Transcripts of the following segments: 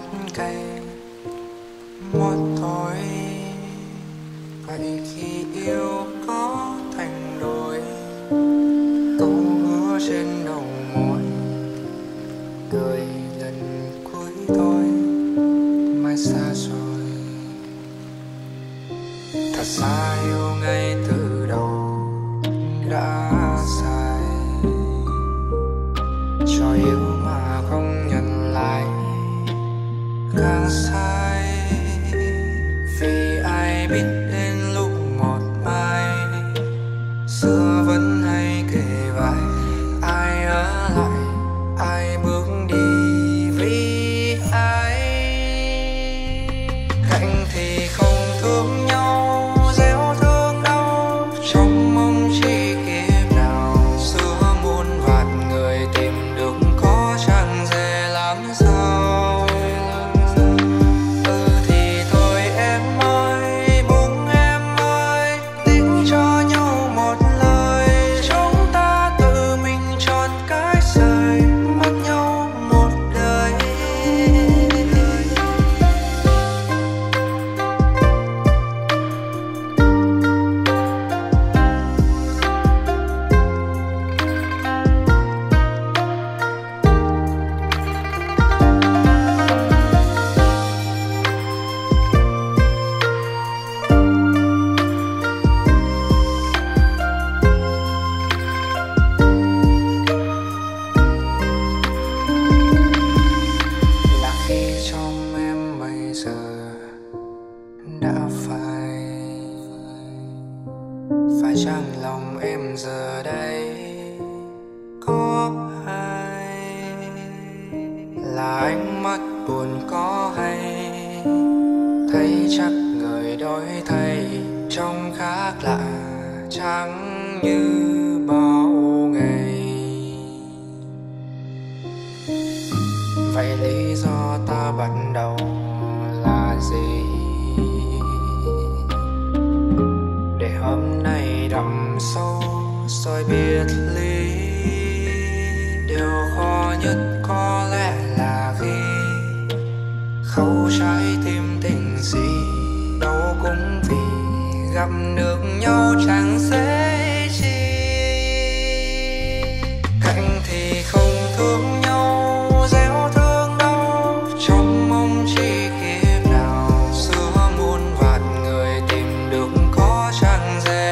ngót cay một thôi. Vậy khi yêu có thành đôi, câu hứa trên đầu môi, cười lần cuối thôi, mai xa rồi. Thật xa yêu ngay từ đầu đã sai, cho yêu mà không nhận lại càng sai. Vì ai biết đến lúc một mai xưa vẫn hay kể vai, ai ở lại ai bước đi vì ai. Hạnh thì không thương nhau gieo thương đau, trong mong chỉ kiếp nào xưa muôn vạn người tìm được có chẳng dễ làm sao. Phải chăng lòng em giờ đây có ai, là ánh mắt buồn có hay, thấy chắc người đổi thay trong khác lạ chẳng như bao ngày. Vậy lý do ta bắt đầu là gì? Hôm nay đậm sâu rồi biệt ly, điều khó nhất có lẽ là khi khâu trái tim tình gì đâu cũng vì gặp được nhau chẳng dễ chi. Cạnh thì không thương nhau gieo thương đau, trong mong chỉ kiếp nào xưa muôn vạn người tìm được có chẳng dễ.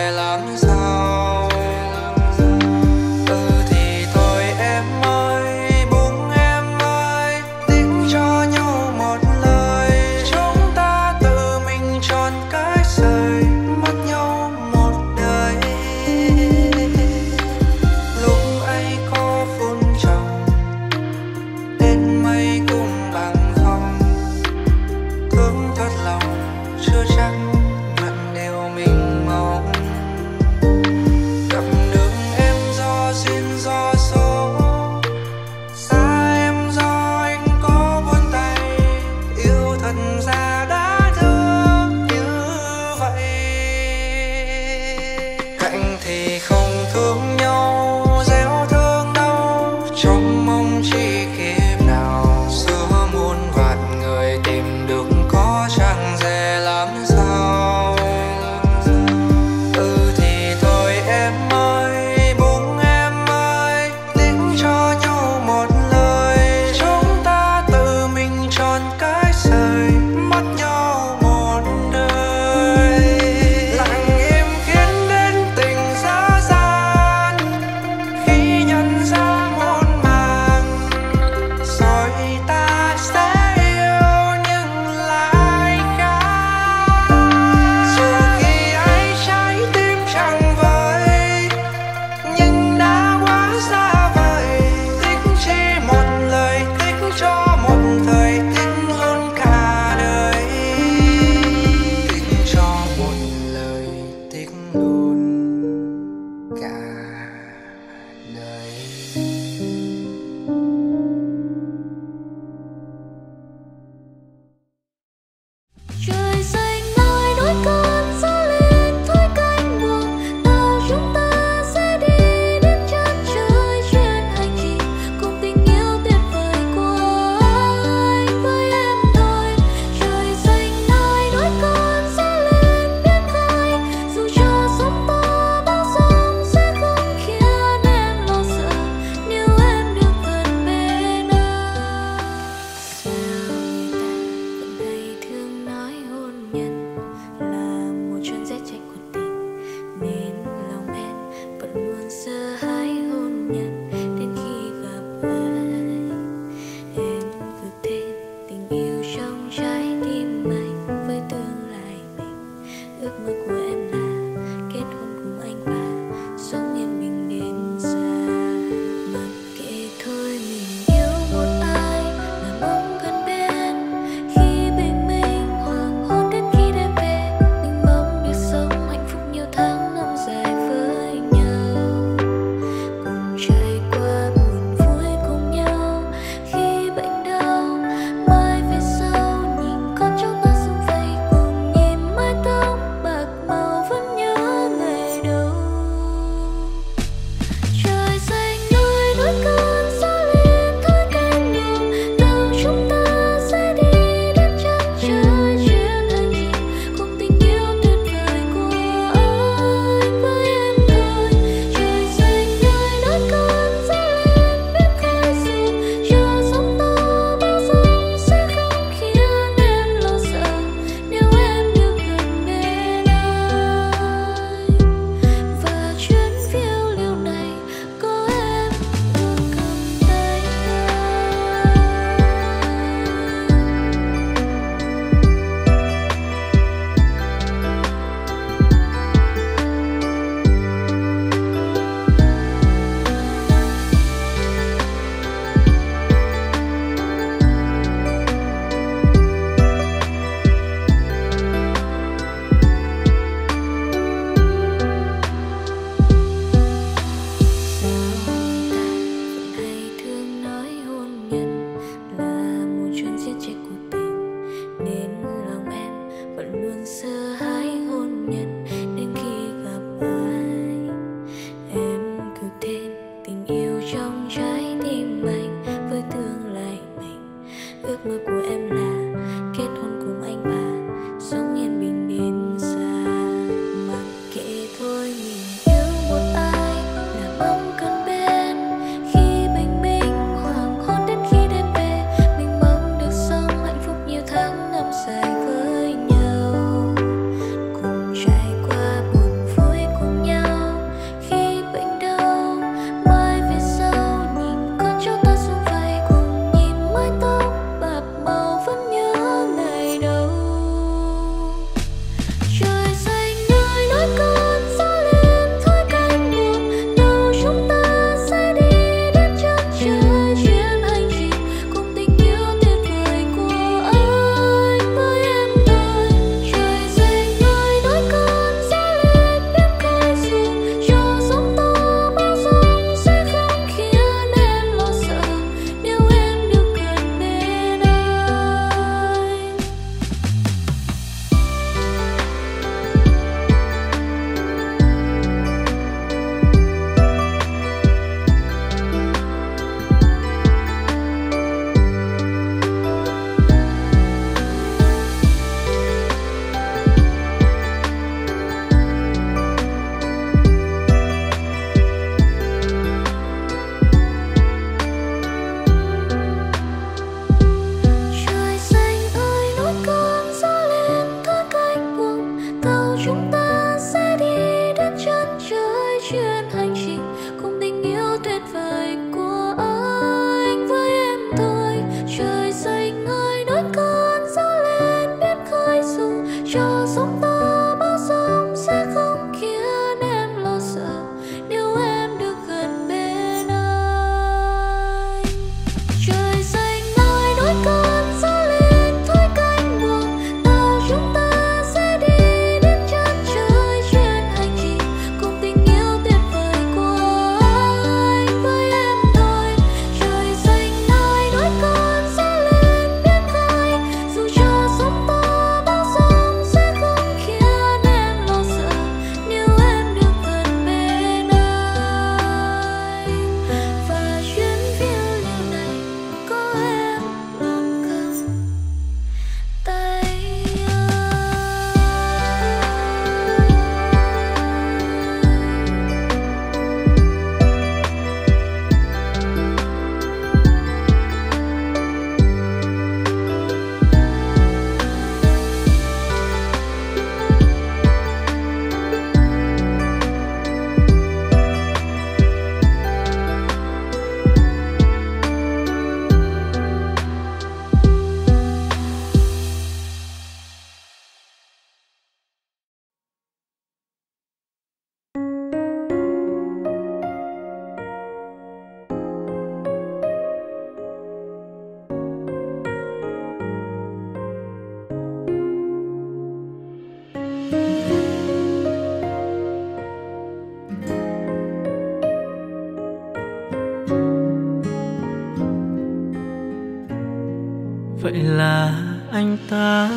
Vậy là anh ta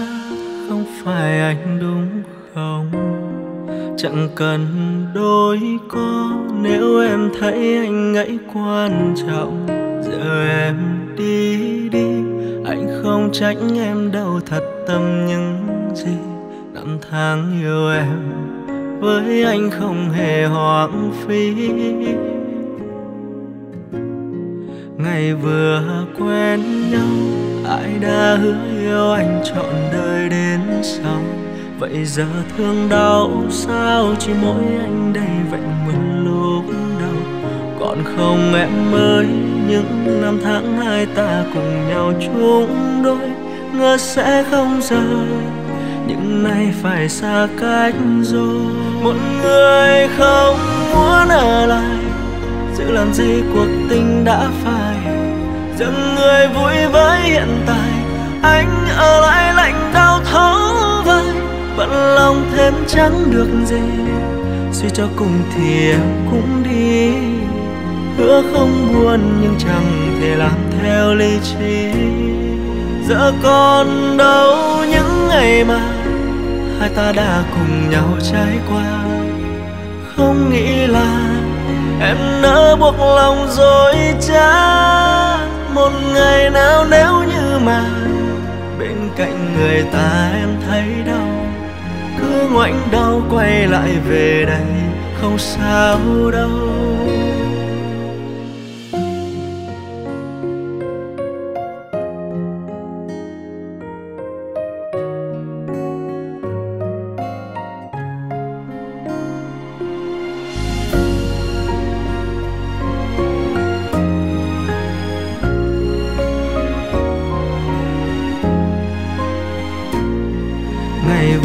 không phải anh đúng không? Chẳng cần đôi co nếu em thấy anh ấy quan trọng. Giờ em đi, anh không tránh em đâu, thật tâm những gì năm tháng yêu em với anh không hề hoang phí. Ngày vừa quen nhau ai đã hứa yêu anh trọn đời đến sau, vậy giờ thương đau sao chỉ mỗi anh đây vạnh mừng lúc đầu. Còn không em ơi, những năm tháng hai ta cùng nhau chung đôi, ngờ sẽ không rời, nhưng nay phải xa cách rồi. Một người không muốn ở lại, giữ làm gì cuộc tình đã phai. Dừng người vui với hiện tại, anh ở lại lạnh đau thấu vai. Vẫn lòng thêm chẳng được gì, suy cho cùng thì em cũng đi. Hứa không buồn nhưng chẳng thể làm theo lý trí. Giờ còn đâu những ngày mà hai ta đã cùng nhau trải qua. Không nghĩ là em nỡ buộc lòng dối trá. Một ngày nào nếu như mà bên cạnh người ta em thấy đau, cứ ngoảnh đau quay lại về đây không sao đâu.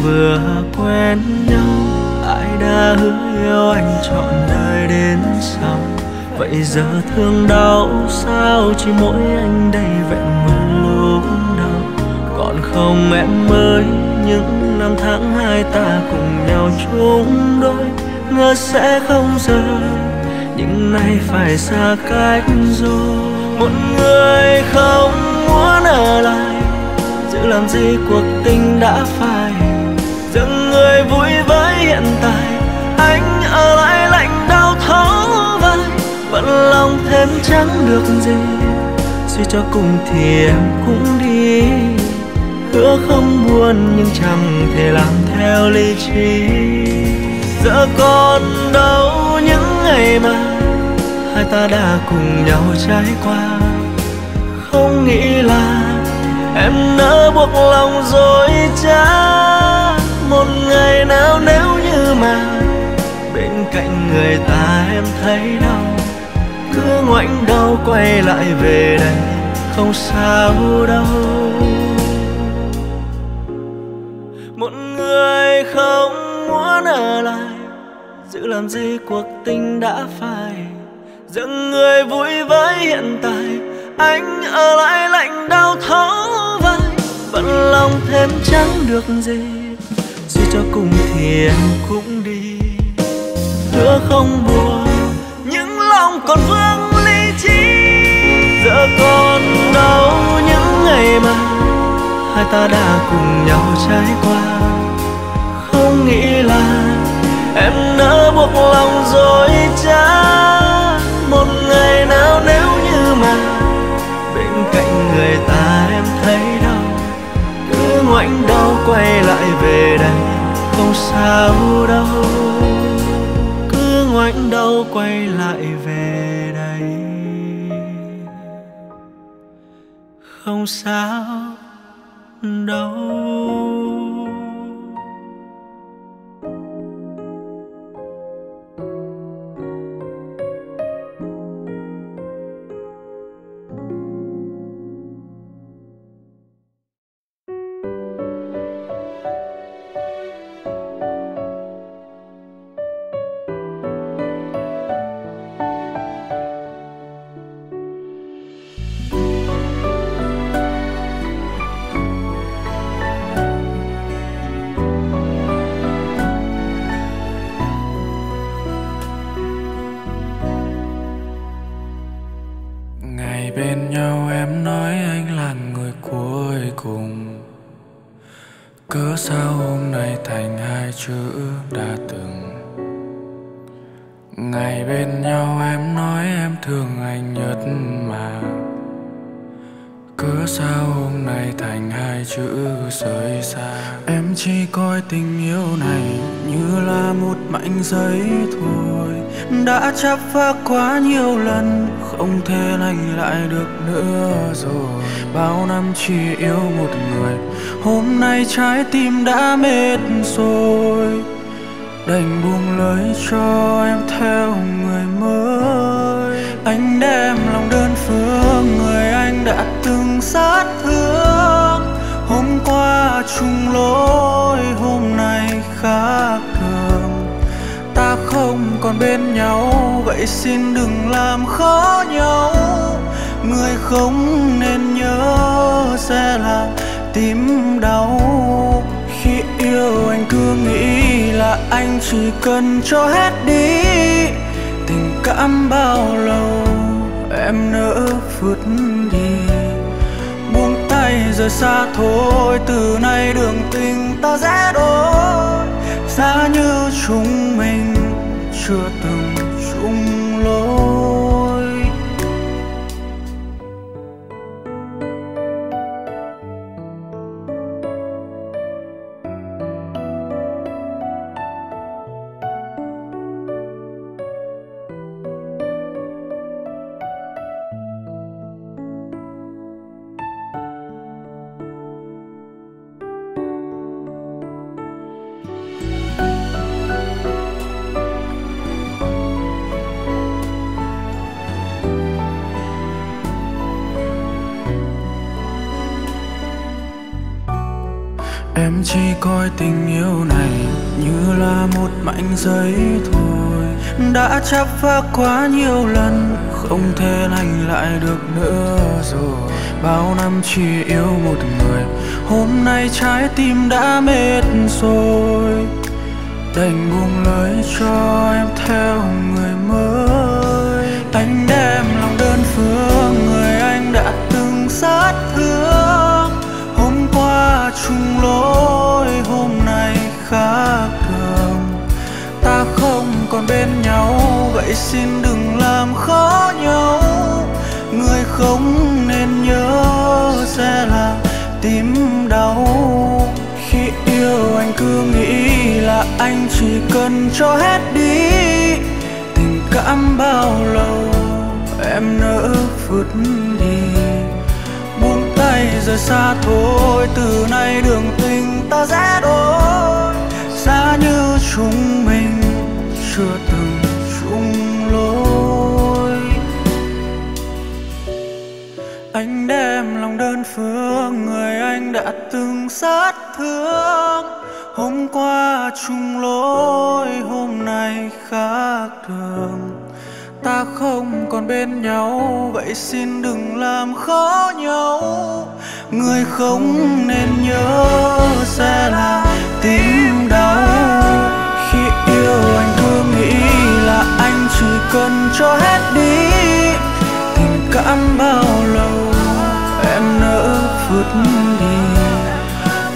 Vừa quen nhau ai đã hứa yêu anh trọn đời đến sau, vậy giờ thương đau sao chỉ mỗi anh đây vẹn nguyên lúc đầu. Còn không em ơi, những năm tháng hai ta cùng nhau chung đôi, ngờ sẽ không rời, nhưng nay phải xa cách rồi. Một người không muốn ở lại, giữ làm gì cuộc tình đã phai. Dừng người vui với hiện tại, anh ở lại lạnh đau thấu vai. Vẫn lòng thêm chẳng được gì, suy cho cùng thì em cũng đi. Hứa không buồn nhưng chẳng thể làm theo lý trí. Giờ còn đâu những ngày mà hai ta đã cùng nhau trải qua. Không nghĩ là em nỡ buộc lòng dối trá. Một ngày nào nếu như mà bên cạnh người ta em thấy đau, cứ ngoảnh đau quay lại về đây không sao đâu. Một người không muốn ở lại, giữ làm gì cuộc tình đã phai. Dừng người vui với hiện tại, anh ở lại lạnh đau thấu vai. Vẫn lòng thêm chẳng được gì, suy cho cùng thì em cũng đi. Hứa không buồn những lòng còn vương lý trí. Giờ còn đâu những ngày mà hai ta đã cùng nhau trải qua. Không nghĩ là em nỡ buộc lòng dối trá. Một ngày nào nếu như mà bên cạnh người ta em thấy đau, cứ ngoảnh đau quay lại về đây không sao đâu. Cứ ngoảnh đau quay lại về đây không sao đâu. Bên nhau em nói anh là người cuối bên nhau em nói em thương anh nhất mà cớ sao hôm nay thành hai chữ rời xa. Em chỉ coi tình yêu này như là một mảnh giấy thôi, đã chắp phá quá nhiều lần, không thể lành lại được nữa rồi. Bao năm chỉ yêu một người, hôm nay trái tim đã mệt rồi, đành buông lưỡi cho em theo người mới. Anh đem lòng đơn phương người anh đã từng sát thương. Hôm qua chung lối, hôm nay khác thường. Ta không còn bên nhau, vậy xin đừng làm khó nhau. Người không nên nhớ sẽ làm tim đau. Khi yêu anh cứ nghĩ là anh chỉ cần cho hết đi tình cảm bao lâu em nỡ vứt đi. Buông tay rời xa thôi, từ nay đường tình ta sẽ đổi. Giá như chúng mình chưa từng chung lối. Em chỉ coi tình yêu này như là một mảnh giấy thôi, đã chắp phá quá nhiều lần, không thể lành lại được nữa rồi. Bao năm chỉ yêu một người, hôm nay trái tim đã mệt rồi, đành buông lưỡi cho em theo người mới. Anh đem lòng đơn phương người anh đã từng sát thương. Hôm qua chung lối, hôm nay khác thường. Ta không còn bên nhau, vậy xin đừng làm khó nhau. Người không nên nhớ sẽ là tim đau. Khi yêu anh cứ nghĩ là anh chỉ cần cho hết đi tình cảm bao lâu em nỡ vứt đi. Buông tay rời xa thôi, từ nay đường tình ta sẽ đổi. Giá như chúng mình chưa từng chung lối. Anh đem lòng đơn phương người anh đã từng sát thương. Hôm qua chung lối, hôm nay khác thường. Ta không còn bên nhau, vậy xin đừng làm khó nhau. Người không nên nhớ sẽ là tim đau. Khi yêu anh cứ nghĩ là anh chỉ cần cho hết đi tình cảm bao lâu em nỡ vứt đi.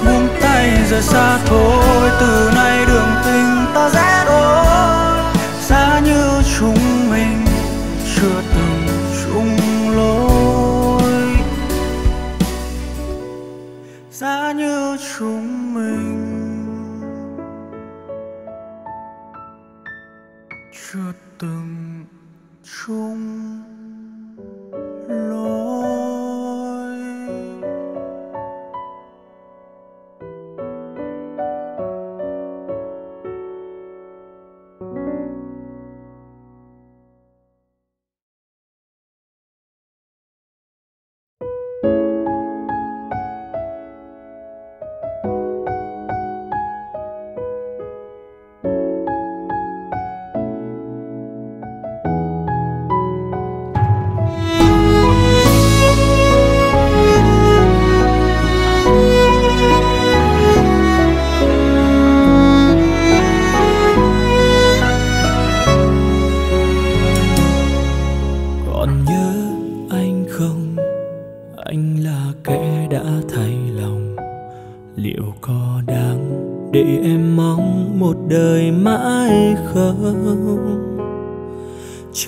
Buông tay rời xa thôi, từ nay đường tình ta sẽ đổi. Giá như chúng mình chưa từng chung lối. Giá như chúng mình chưa từng chung lối.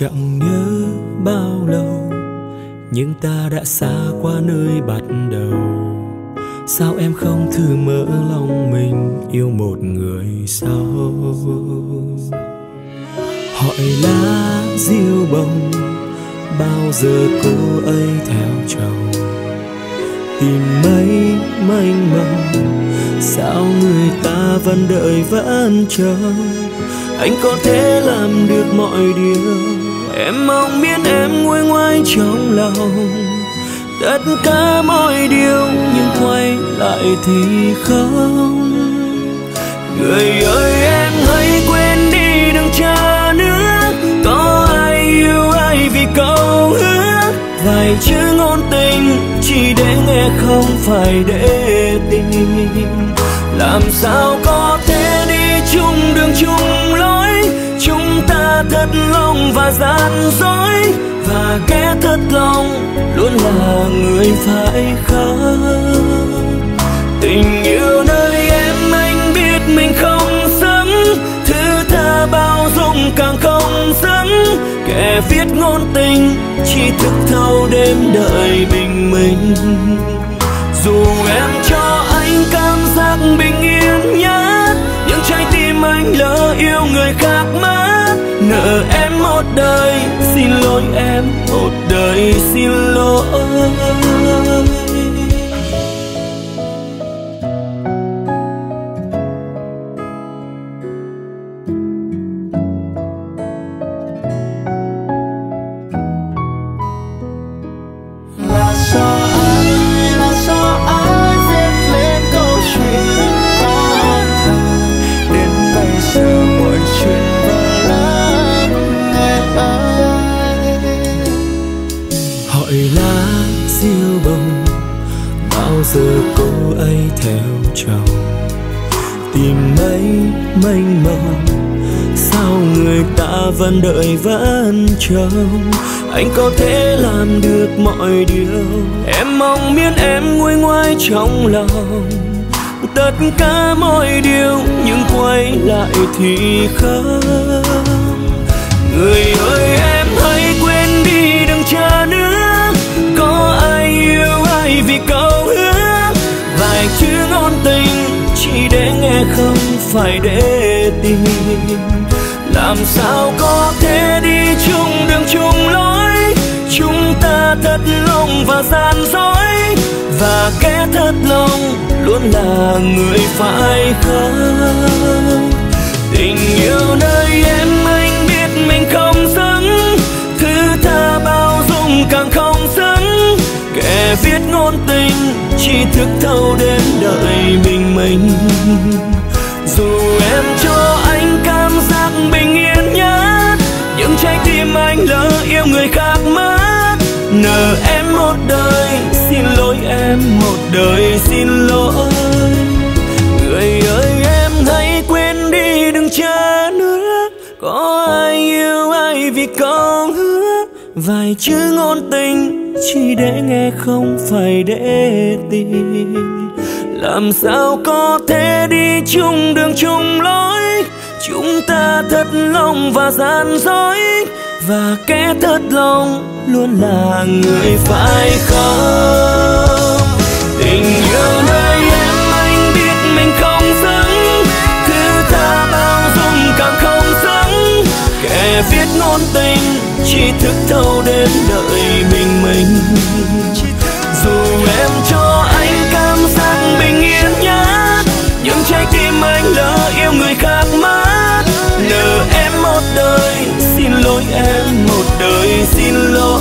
chẳng nhớ bao lâu, nhưng ta đã xa qua nơi bắt đầu. Sao em không thử mở lòng mình yêu một người sau? Hỏi lá diêu bông bao giờ cô ấy theo chồng, tìm mấy mênh mông sao người ta vẫn đợi vẫn chờ. Anh có thể làm được mọi điều, em mong biết em nguôi ngoai trong lòng tất cả mọi điều, nhưng quay lại thì không. Người ơi em hãy quên đi, đừng chờ nữa. Có ai yêu ai vì câu hứa, vài chữ ngôn tình chỉ để nghe không phải để tin. Làm sao có thể đi chung đường chung lối, chúng ta thật lòng và gian dối, và kẻ thật lòng luôn là người phải khóc. Tình yêu nơi em anh biết mình không xứng, thứ tha bao dung càng không xứng. Kẻ viết ngôn tình chỉ thức thâu đêm đợi bình minh. Dù em cho anh cảm giác bình yên nhất, nhưng trái tim anh lỡ yêu người khác mất. Nợ em một đời, xin lỗi em một đời xin lỗi. Giờ cô ấy theo chồng, tìm mấy mênh mông sao người ta vẫn đợi vẫn chờ. Anh có thể làm được mọi điều, em mong biết em nguôi ngoai trong lòng tất cả mọi điều, nhưng quay lại thì không. Người ơi em hãy quên đi, đừng chờ nữa. Có ai yêu ai vì câu hứa, vài chữ ngôn tình chỉ để nghe không phải để tin. Làm sao có thể đi chung đường chung lối, chúng ta thật lòng và gian dối, và kẻ thật lòng luôn là người phải khóc. Tình yêu nơi em anh biết mình không xứng, thứ tha bao dung càng không xứng. Kẻ viết ngôn tình chỉ thức thâu đêm đợi bình minh. Dù em cho anh cảm giác bình yên nhất, nhưng trái tim anh lỡ yêu người khác mất. Nợ em một đời, xin lỗi em một đời xin lỗi. Người ơi em hãy quên đi, đừng chờ nữa. Có ai yêu ai vì câu hứa, vài chữ ngôn tình chỉ để nghe không phải để tin. Làm sao có thể đi chung đường chung lối, chúng ta thật lòng và gian dối, và kẻ thật lòng luôn là người phải khóc. Tình yêu nơi em anh biết mình không xứng, thứ tha bao dung càng không xứng. Kẻ viết ngôn tình chỉ thức thâu đêm đợi bình minh. Dù em cho anh cảm giác bình yên nhất, nhưng trái tim anh lỡ yêu người khác mất. Nợ em một đời, xin lỗi em một đời xin lỗi.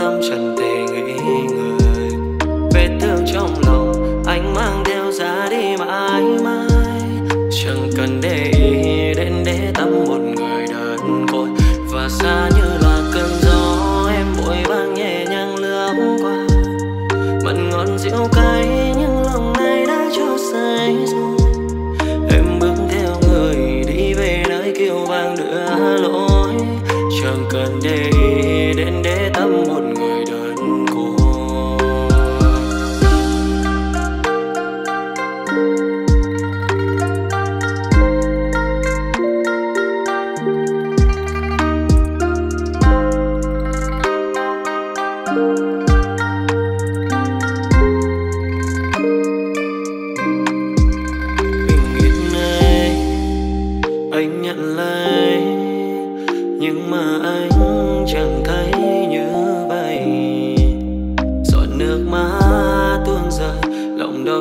tâm chẳng thể nghĩ người. Vết thương trong lòng, anh mang theo ra đi mãi mãi. Chẳng cần để ý đến để tâm một người côi và xa như là cơn gió. Em vội vàng nhẹ nhàng lướt qua mặn ngọt rượu cay, nhưng lòng này đã cho say rồi. Em bước theo người đi về nơi kêu vang đưa lối, chẳng cần để ý đến để tâm một người đơn côi.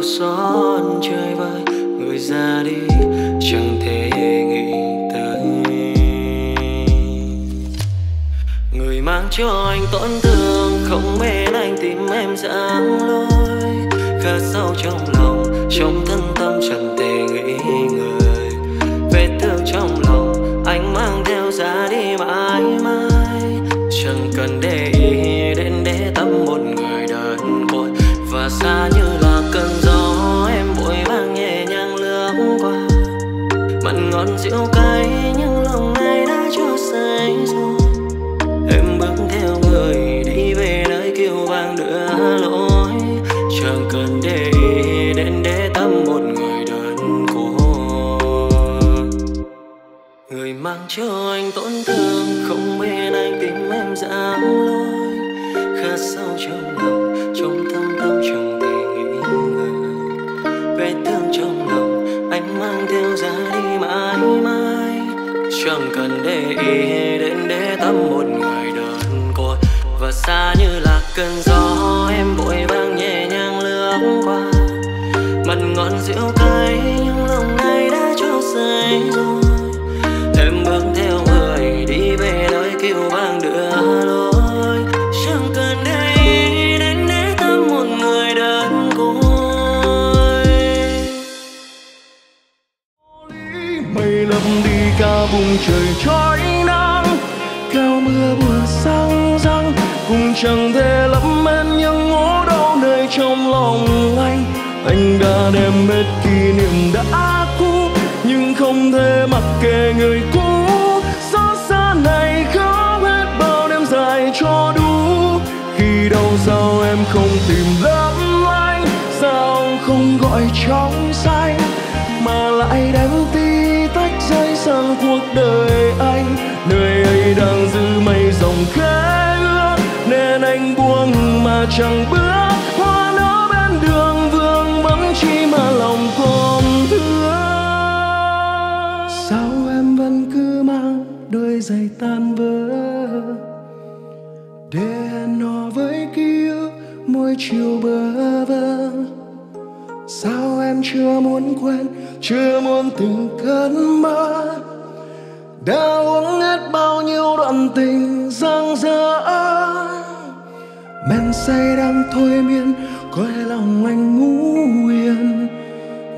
Xót chơi vơi, người ra đi chẳng thể nghĩ tới người mang cho anh tổn thương, không bên anh tìm em dám lối. Khá sâu trong lòng, trong thân tâm chẳng thể nghĩ người. Vết thương trong lòng, anh mang theo ra đi mãi mãi. Chẳng cần để ý đến để tâm một người đơn côi và xa như là cơn gió. Em vội vàng nhẹ nhàng lướt qua mặn ngọt rượu cay, nhưng lòng này đã cho say rồi. Em bước theo người đi về nơi kêu vang đưa lối, chẳng cần để ý đến để tâm một người đơn côi. Người mang cho anh tổn thương, không bên anh tìm em dám lối. Khá sâu trong lòng, trong thâm tâm chẳng thể nghĩ ngợi. Vết thương trong lòng, anh mang theo ra đi mãi mãi. Chẳng cần để ý đến để tâm một người đơn côi và xa như là cơn gió. Em vội vàng nhẹ nhàng lướt qua mặn ngọt rượu cay, nhưng lòng này đã cho say rồi. Em bước theo người đi về nơi kêu vang đưa lối, chẳng cần để ý đến để tâm một người đơn côi. Mây lấp đi cả vùng trời trói nắng, cao mưa buồn sang răng cũng chẳng thể lấp hết những ngố đau nơi trong lòng anh. Anh đã đem hết kỷ niệm đã cũ, nhưng không thể mặc kệ người cũ. Xót xa này khóc hết bao đêm dài cho đủ. Khi đâu sao em không tìm lắm anh, sao không gọi trong say mà lại đánh tí tách rơi sang cuộc đời anh. Nơi ấy đang giữ mây dòng khẽ ướt, nên anh buông mà chẳng bước. Hoa nở bên đường vương vắng chi mà lòng còn thương. Sao em vẫn cứ mang đôi giày tan vỡ để nó với ký ức mỗi chiều bơ vơ? Sao em chưa muốn quên, chưa muốn từng cơn mơ đã uống hết bao nhiêu đoạn tình giang dở. Men say đang thôi miên coi lòng anh ngủ yên,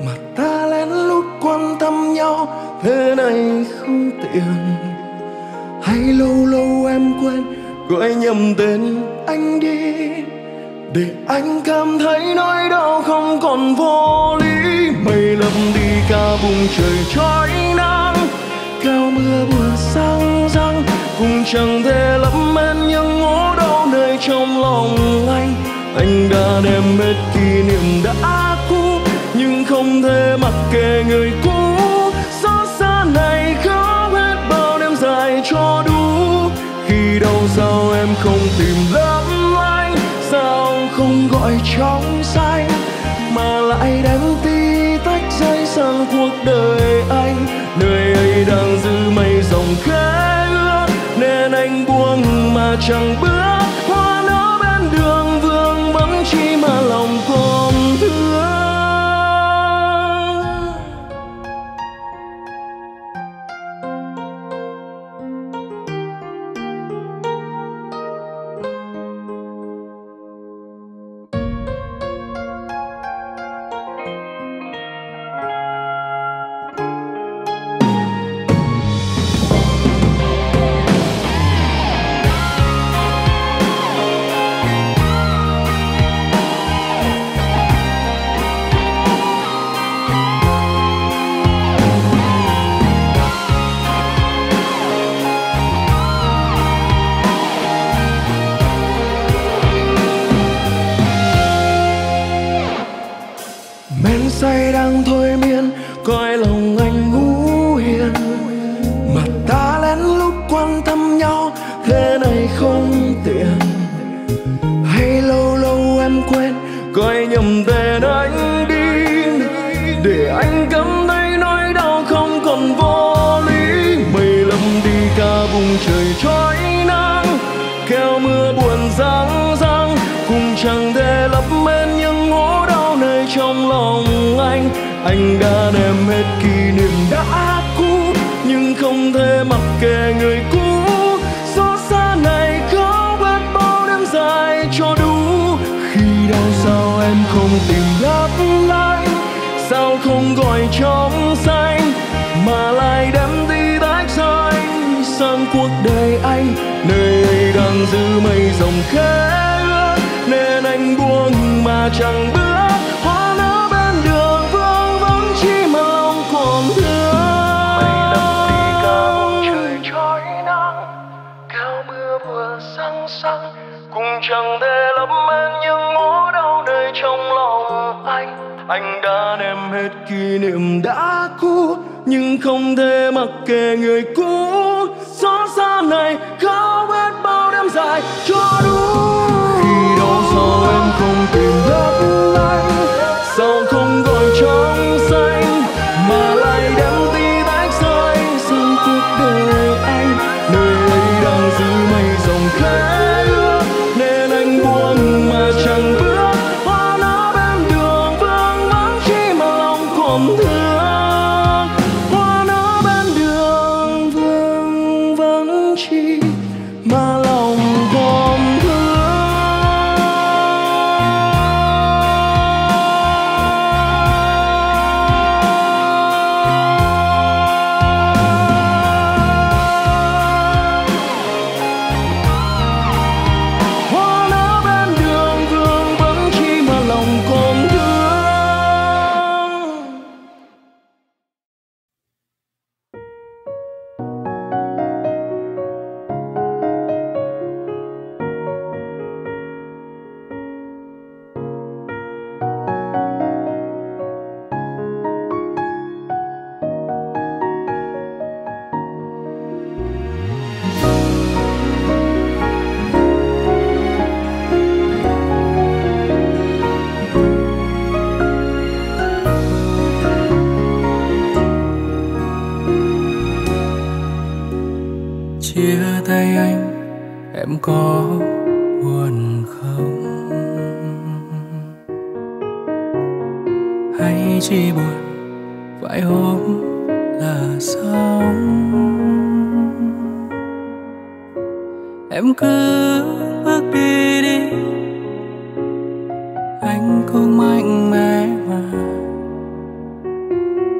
mà ta lén lút quan tâm nhau thế này không tiện. Hay lâu lâu em quên gọi nhầm tên anh đi, để anh cảm thấy nỗi đau không còn vô lý. Mây lấp đi cả vùng trời trói nắng, cao mưa buồn sang răng cũng chẳng thể lấp hết những ngố đau nơi trong lòng anh. Anh đã đem hết kỷ niệm đã cũ, nhưng không thể mặc kệ người cũ. Xót xa này khóc hết bao đêm dài cho đủ, khi đâu sao em không tìm lắm anh, sao không gọi trong xanh mà lại đem tí tách rơi sang cuộc đời anh. Nơi ấy đang giữ mây dòng khẽ ước, nên anh buông mà chẳng bước. Hoa nở bên đường vương vấn chi mà lòng còn thương. Anh đã đem hết kỷ niệm đã cũ, nhưng không thể mặc kệ người cũ. Xót xa này khóc hết bao đêm dài cho đủ, khi đau sao em không tìm lấp lánh, sao không gọi trong xanh mà lại đem đi tách rơi sang cuộc đời anh. Nơi ấy đang giữ mây dòng khẽ ước, nên anh buông mà chẳng bước. Hoa nở bên đường chỉ mà lòng còn thương. Mây lấp đi cả vùng trời trói nắng, cao mưa vừa sang sang cũng chẳng thể lấp hết những nỗi đau nơi trong lòng anh. Anh đã đem hết kỷ niệm đã cũ, nhưng không thể mặc kệ người cũ. Xót xa này khao hết bao đêm dài cho đủ, khi đâu sao em không tìm lấp lánh, sao không gọi trong xanh mà lại đem tí tách rơi sang cuộc đời anh. Nơi ấy đang giữ mây dòng khẽ ước, nên anh buông mà chẳng bước. Hoa nở bên đường vương vấn chi mà lòng còn thương. Hoa nở bên đường vương vấn chi mà lòng còn thương. Hay chỉ buồn vài hôm là xong. Em cứ bước đi đi, anh cũng mạnh mẽ mà.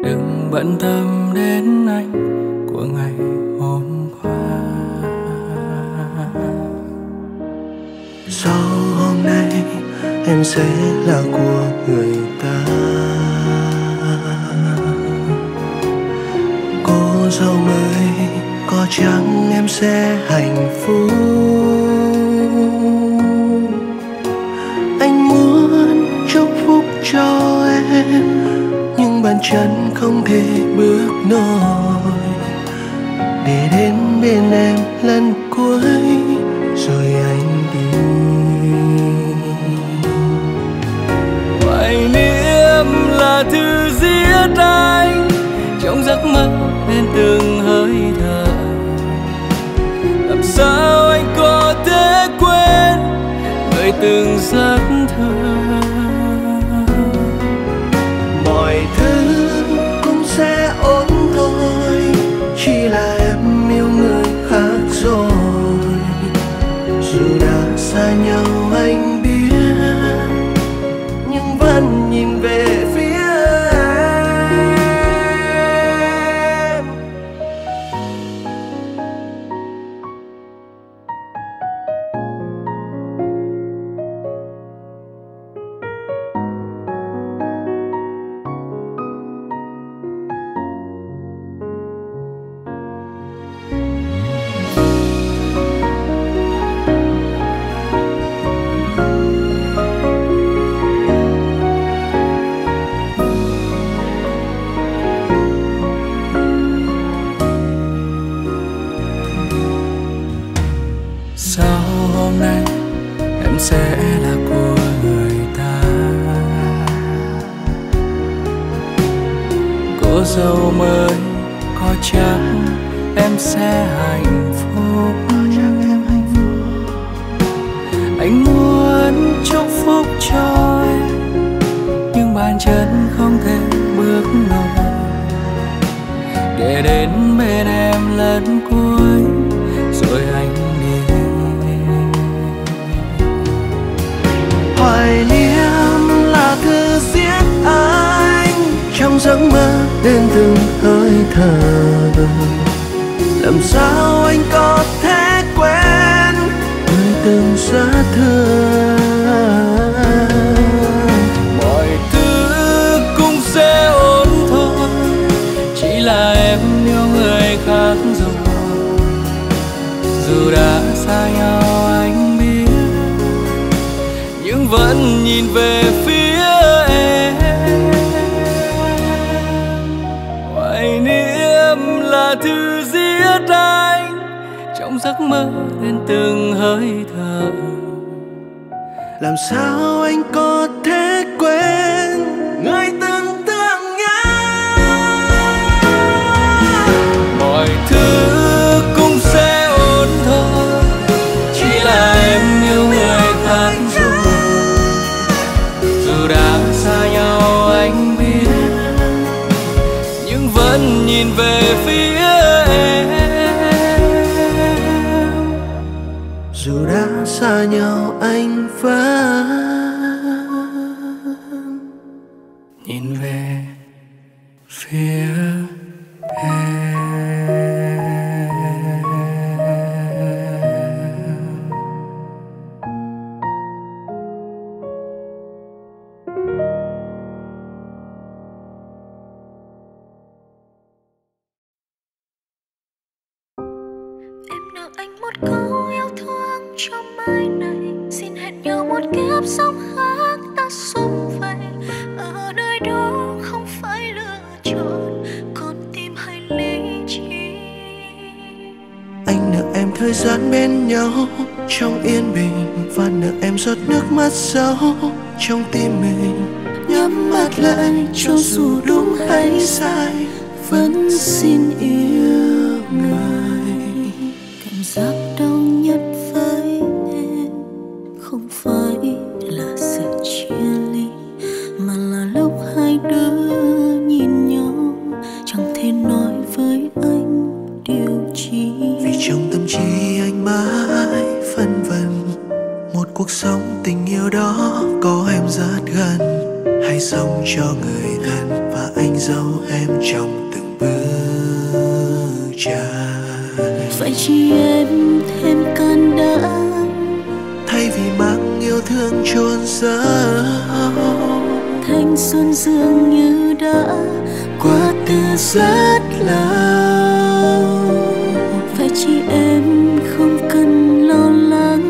Đừng bận tâm đến anh của ngày hôm qua. Sau hôm nay em sẽ là của người ta. Cô dâu ơi, có chăng em sẽ hạnh phúc. Anh muốn chúc phúc cho em, nhưng bàn chân không thể bước nổi. Để đến bên em lần cuối rồi anh đi. Hoài niệm là thứ giết anh trong giấc mơ bên từng hơi thở. Làm sao anh có thể quên người từng giấc thơ? Mọi thứ cũng sẽ ổn thôi, chỉ là em yêu người khác rồi. Dù đã xa nhau anh biết, nhưng vẫn nhìn về phía em. Sẽ là của người ta. Cô dâu mới có chắc em sẽ hạnh phúc. Anh muốn chúc phúc cho em, nhưng bàn chân không thể bước nổi. Để đến bên em lần cuối rồi anh đi. Hoài niệm là thứ giết anh trong giấc mơ đến từng hơi thở. Làm sao anh có thể quên người từng xa thương? Mọi thứ cũng sẽ ổn thôi, chỉ là em yêu người khác rồi. Dù đã xa nhau anh vẫn nhìn về phía em. Hoài niệm là thứ giết anh trong giấc mơ đến từng hơi thở. Làm sao anh có thể quên người từng thương anh? Mọi thứ cũng sẽ ổn thôi, chỉ là em yêu người khác rồi. Xa nhau anh biết, nhưng vẫn nhìn về phía em. Dù đã xa nhau anh vẫn nhìn về phía em. Sâu trong tim mình, nhắm mắt lại cho dù đúng hay sai, vẫn xin yêu người. Cảm giác đau nhất với em không phải là sự chia ly, mà là lúc hai đứa nhìn nhau chẳng thể nói với anh điều chi. Vì trong tâm trí anh mãi sống tình yêu đó có em rất gần. Hãy sống cho người thân và anh giấu em trong từng bước chân. Vậy chỉ em thêm cơn đau thay vì mang yêu thương chôn giấu. Thanh xuân dường như đã qua từ rất lâu. Vậy chỉ em không cần lo lắng.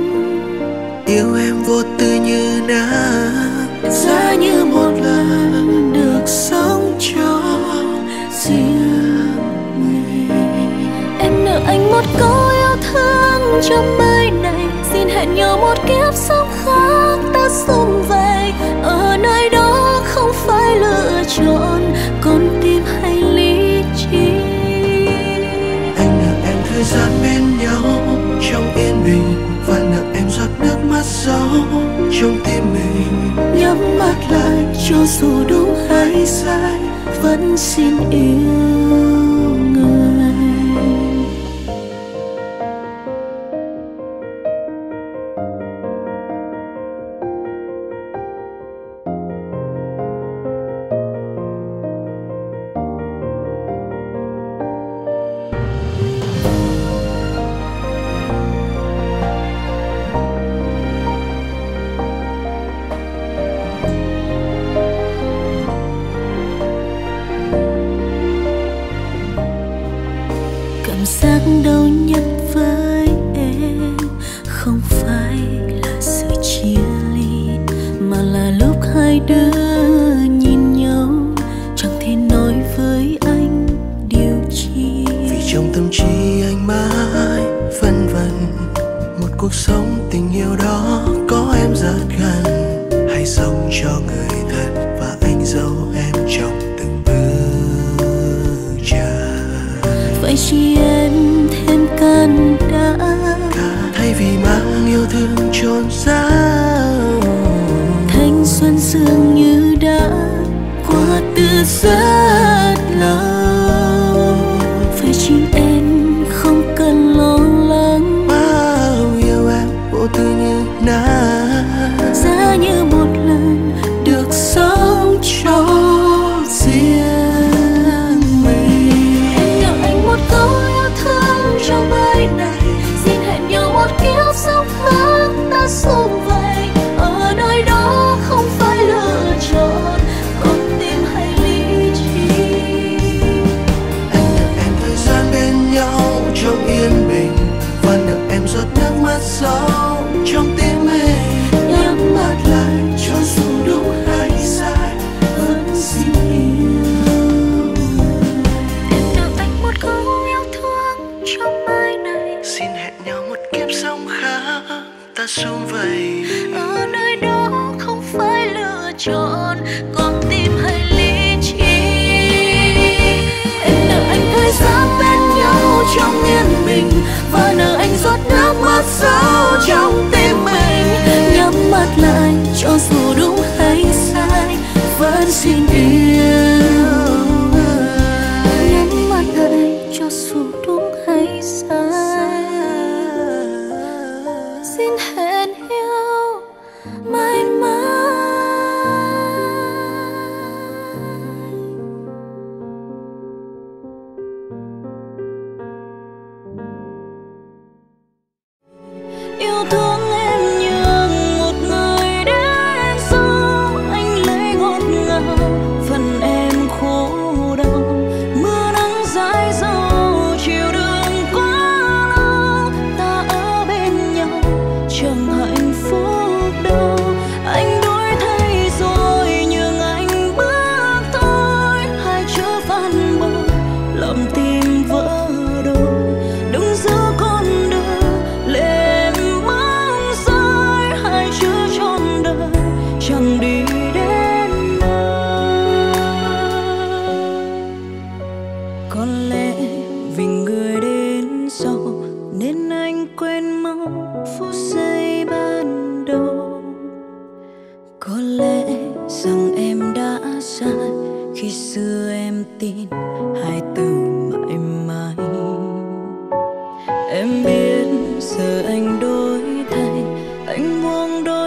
Yêu em vô tư như nắng, giá như một lần được sống cho riêng mình. Em nợ anh một câu yêu thương trong mai này. Xin hẹn nhau một kiếp sống khác ta sum vầy ở nơi đó không phải lựa chọn con tim hay lý trí. Anh nợ em thời gian bên nhau trong yên bình và nợ em giọt nước mắt sâu trong tim mình. Nhắm mắt lại cho dù đúng hay sai vẫn xin yêu người. Em biết giờ anh đổi thay, anh buông đôi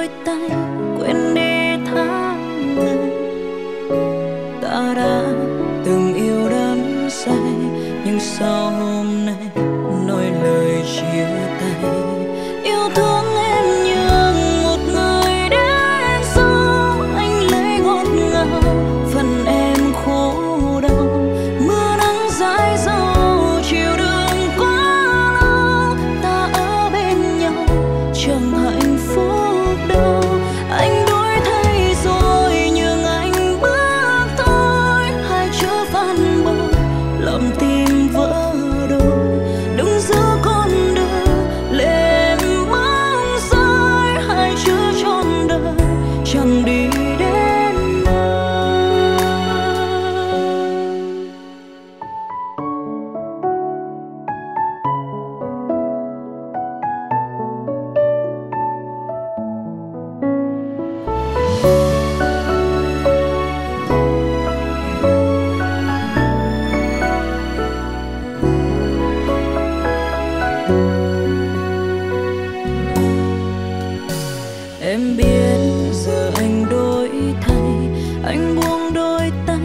Em biết giờ anh đổi thay, anh buông đôi tay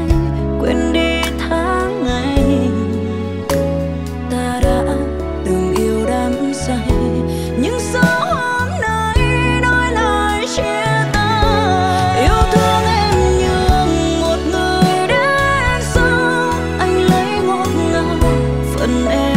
quên đi tháng ngày. Ta đã từng yêu đắm say, nhưng sao hôm nay nói lời chia tay? Yêu thương em nhường một người đến sau, anh lấy ngọt ngào phần em.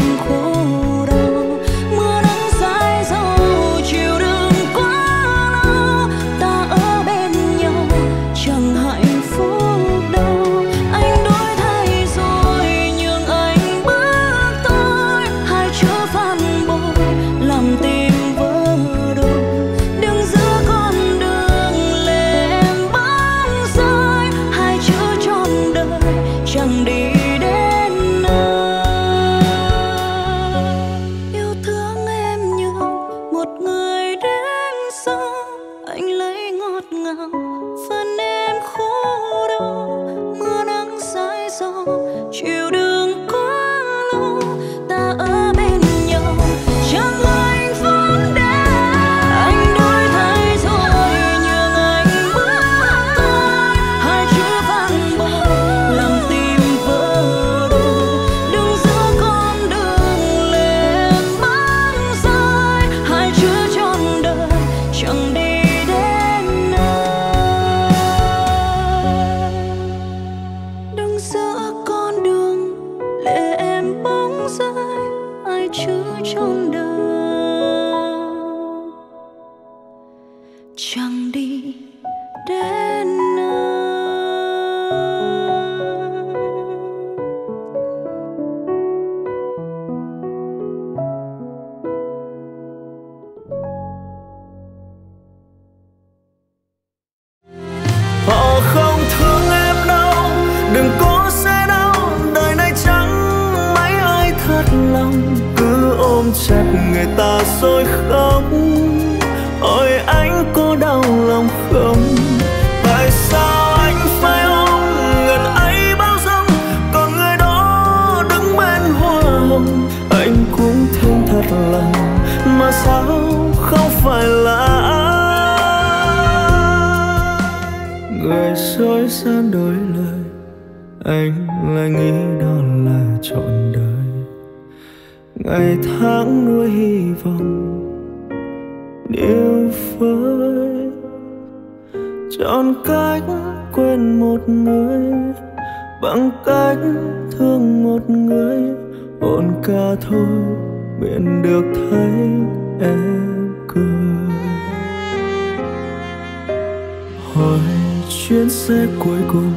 Cuối cùng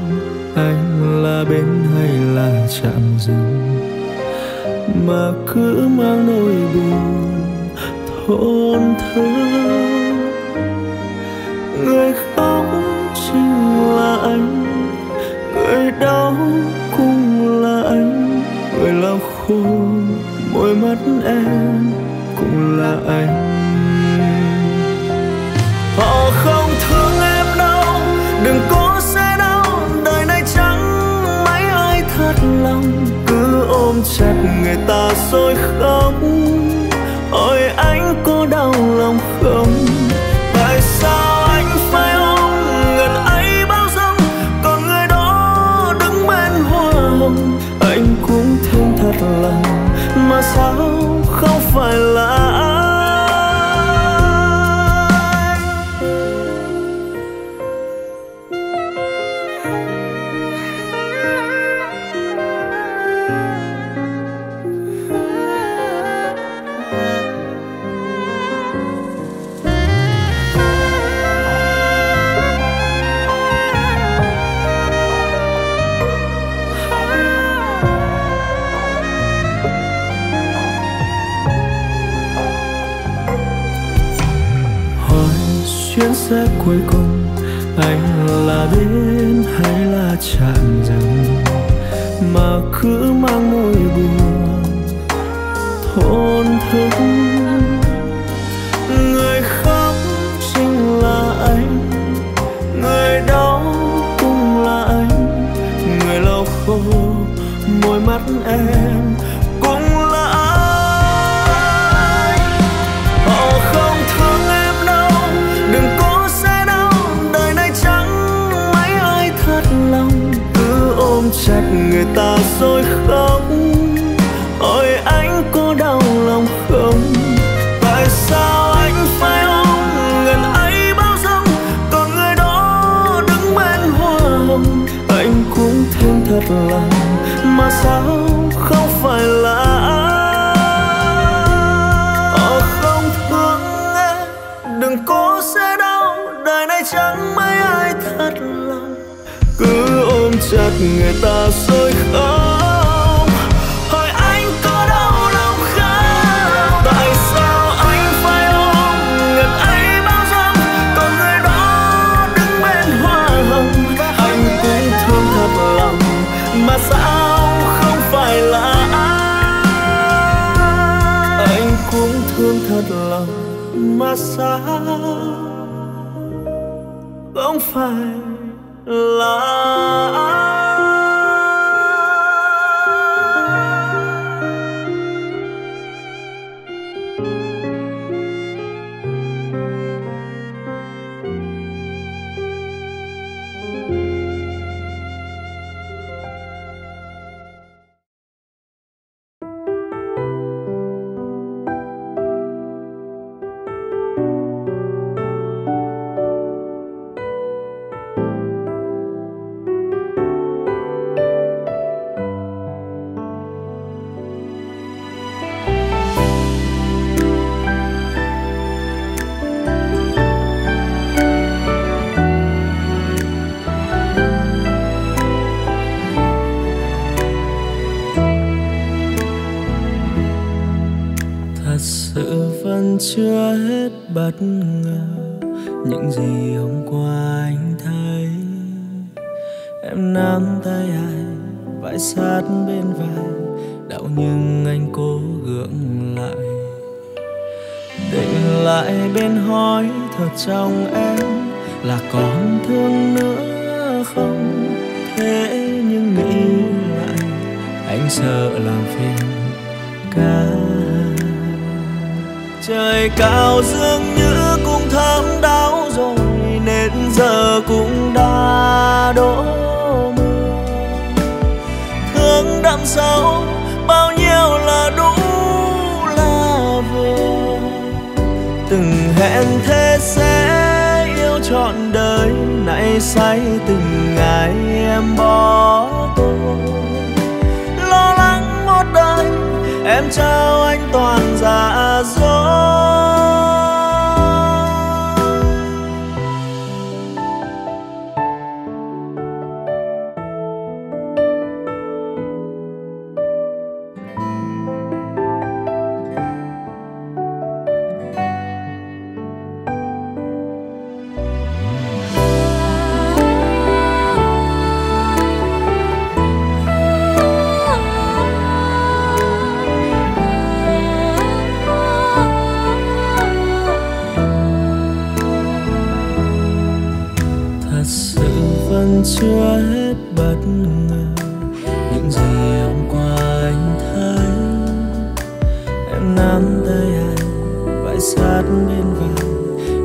anh là bến hay là trạm dừng mà cứ mang nỗi buồn thổn thức. Người khóc chính là anh, người đau cũng là anh, người lau khô môi mắt em. Cũng là anh. Họ không thương em đâu, đừng có người ta rồi không? Ôi anh có đau lòng không? Tại sao anh phải ôm ngần ấy bao dung, còn người đó đứng bên hoa hồng? Anh cũng thương thật lòng mà sao không phải là anh? Họ không thương em, đừng cố sẽ đau, đời này chẳng mấy ai thật lòng. Cứ ôm chặt người ta rồi không? Mà sao không phải là ai? Chưa hết bất ngờ những gì hôm qua anh thấy. Em nắm tay anh, vai sát bên vai, đau nhưng anh cố gượng lại. Định lại bên hỏi thật trong em là còn thương nữa không? Thế nhưng nghĩ lại anh sợ làm phiền cả. Trời cao dường như cũng thấm đau rồi nên giờ cũng đã đổ mưa. Thương đậm sâu bao nhiêu là đủ là vừa. Từng hẹn thế sẽ yêu trọn đời, nay say từng ngày em bỏ tôi. Lo lắng một đời em trao anh toàn giả dối. Chưa hết bất ngờ những gì hôm qua anh thấy. Em nắm tay anh, vai sát bên vai,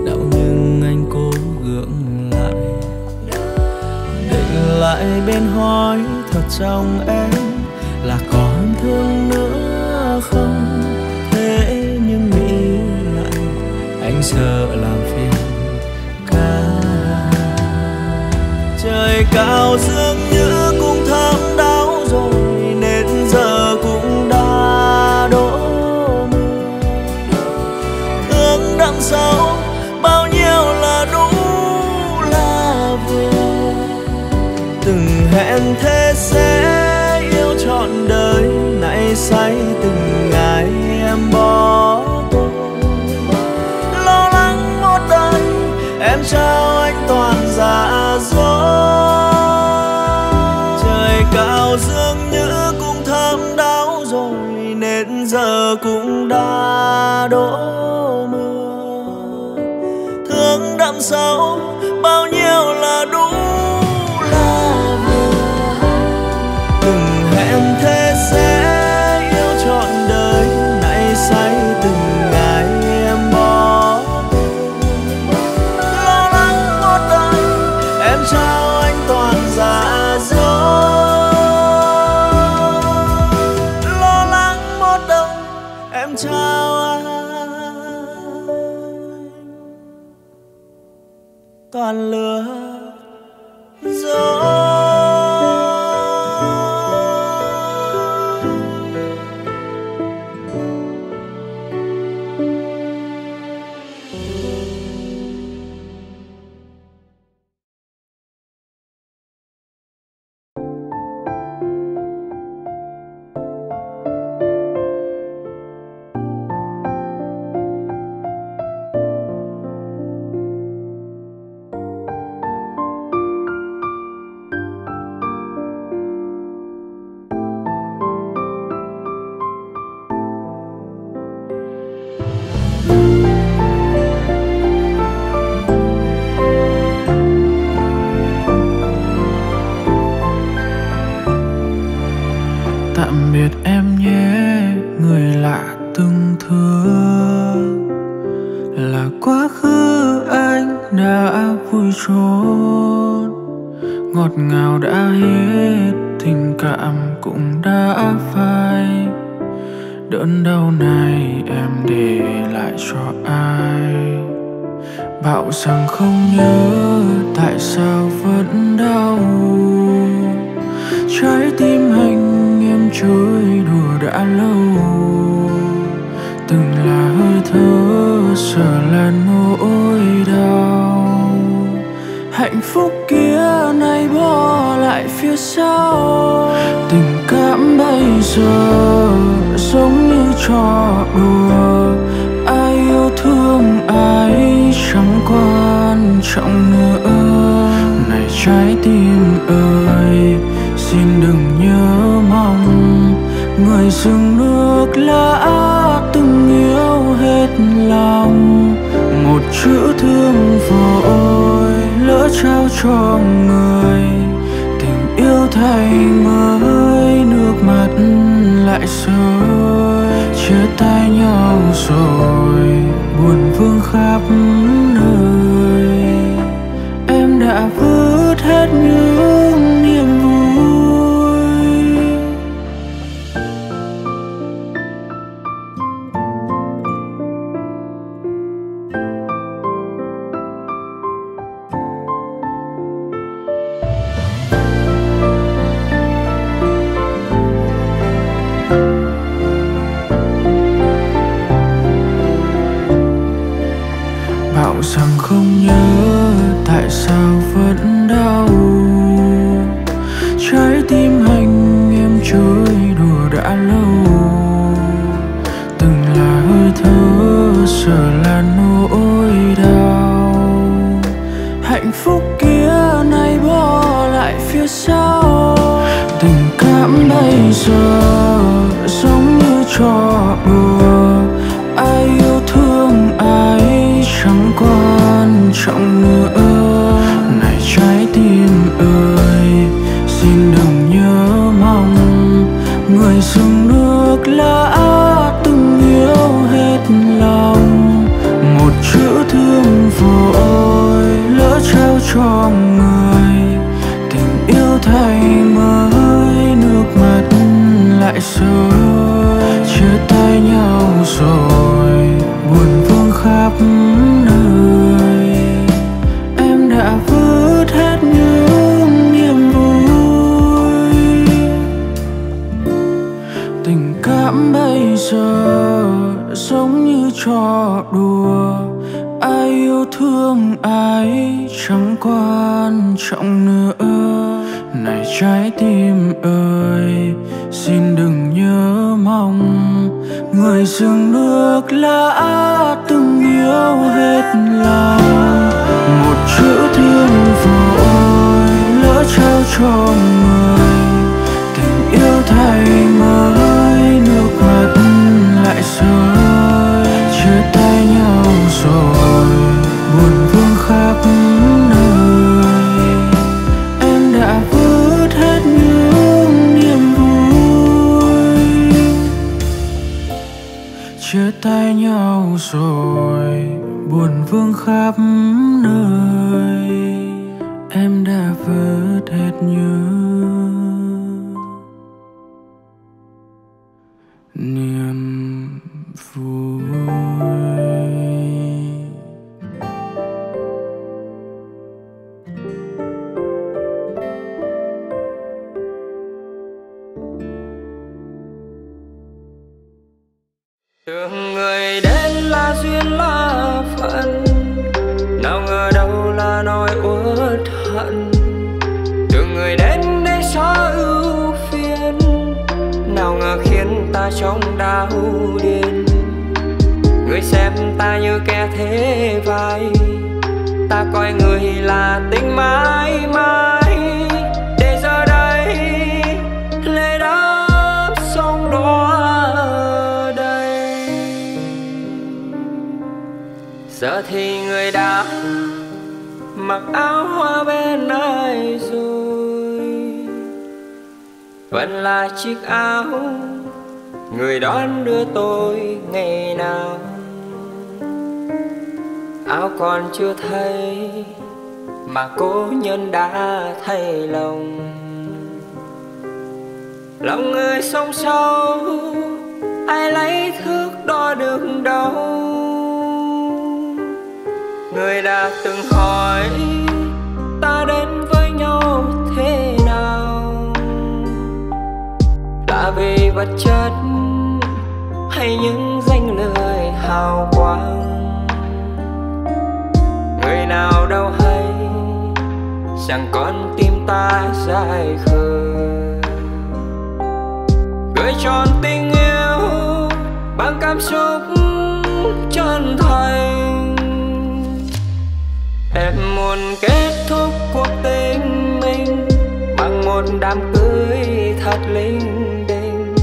đau nhưng anh cố gượng lại. Định lại bên hỏi thật trong em là còn thương nữa không? Thế nhưng nghĩ lại anh sợ làm phiền. Trời cao dường như cũng thấm đau rồi nên giờ cũng đã đổ mưa. Thương đậm sâu bao nhiêu là đủ là vừa. Từng hẹn thế sẽ yêu trọn đời, nay say từng ngày em bỏ tôi. Lo lắng một đời em trao anh toàn giả dối. Trời cao dường như cũng thấm đau rồi nên giờ cũng đã đổ mưa. Thương đậm sâu bao nhiêu là đủ là vừa. Từng hẹn thế sẽ yêu trọn đời, nay say từng ngày em bỏ. Lo lắng một đời em trao anh toàn giả dối. còn lửa gió. trong đau điên. Người xem ta như kẻ thế vai, ta coi người là tình mãi mãi. Để giờ đây lệ đáp sông đóa đây. Giờ thì người đã mặc áo hoa bên ai rồi, vẫn là chiếc áo người đón đưa tôi ngày nào. Áo còn chưa thay mà cố nhân đã thay lòng. Lòng người sông sâu, ai lấy thước đo được đâu. Người đã từng hỏi ta đến với nhau thế nào, đã vì vật chất hay những danh lợi hào quang. Người nào đâu hay rằng con tim ta dài khờ, gửi trọn tình yêu bằng cảm xúc chân thành. Em muốn kết thúc cuộc tình mình bằng một đám cưới thật linh đình.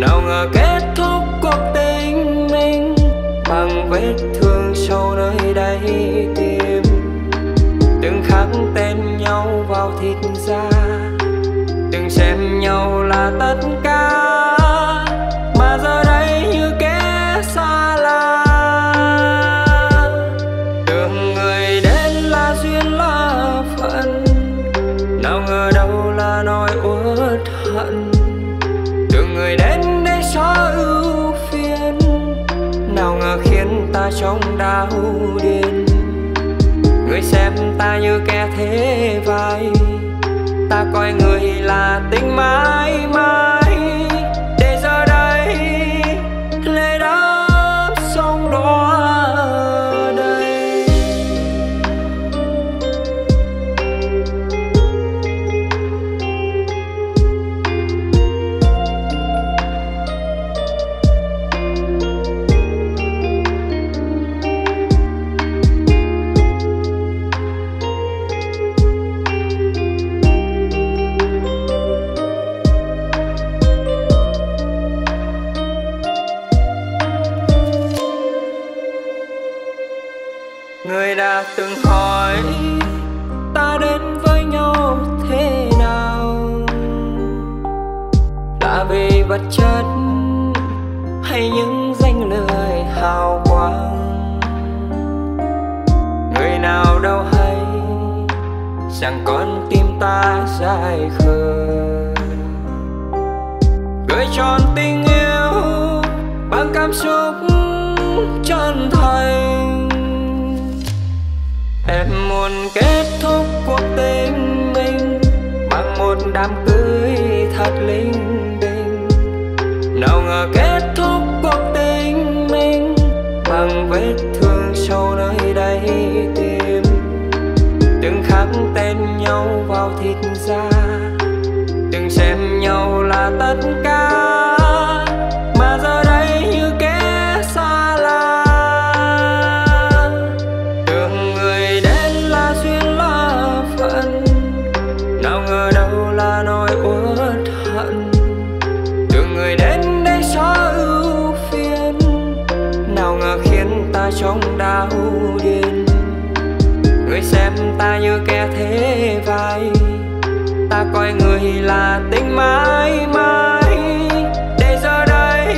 Nào ngờ kết thúc cuộc tình mình bằng vết thương sâu nơi đây tim. Từng khắc tên nhau vào thịt da, từng xem nhau là tất cả, mà giờ đây như kẻ xa lạ. Tưởng người đến là duyên là phận, nào ngờ đâu là nỗi uất hận. Tưởng người đến để xóa ưu phiền, nào ngờ khiến ta trong đau điên. Người xem ta như kẻ thế vai, ta coi người là tình mãi mãi. Để giờ đây lệ đáp sông đóa đây. Người đã từng hỏi ta đến với nhau thế nào, đã vì vật chất hay những danh lợi hào quang. Người nào đâu hay rằng con tim ta dài khờ, gửi trọn tình yêu bằng cảm xúc chân thành. Em muốn kết thúc cuộc tình mình bằng một đám cưới thật linh đình. Nào ngờ kết thúc cuộc tình mình bằng vết thương sâu nơi đây tim. Từng khắc tên nhau vào thịt da, từng xem nhau là tất cả, mà giờ đây như kẻ xa lạ. Trong đau điên, người xem ta như kẻ thế vai, ta coi người là tình mãi mãi. Để giờ đây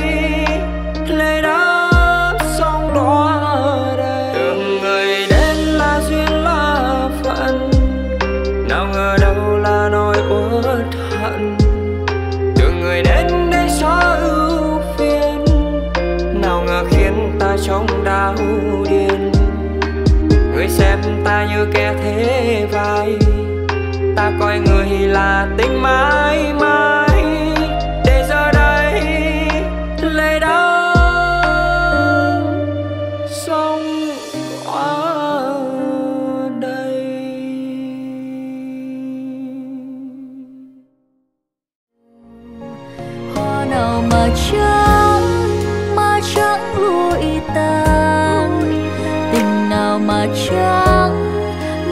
lệ đáp sông đóa đây. Tưởng người đến là duyên là phận, nào ngờ đâu là nỗi uất hận. Tưởng người đến để xóa ưu phiền, nào ngờ khiến ta trong đau điên. Người xem ta như kẻ thế vai, ta coi người là tình mãi mãi. Để giờ đây lệ đáp sông đóa đây. Hoa nào mà chưa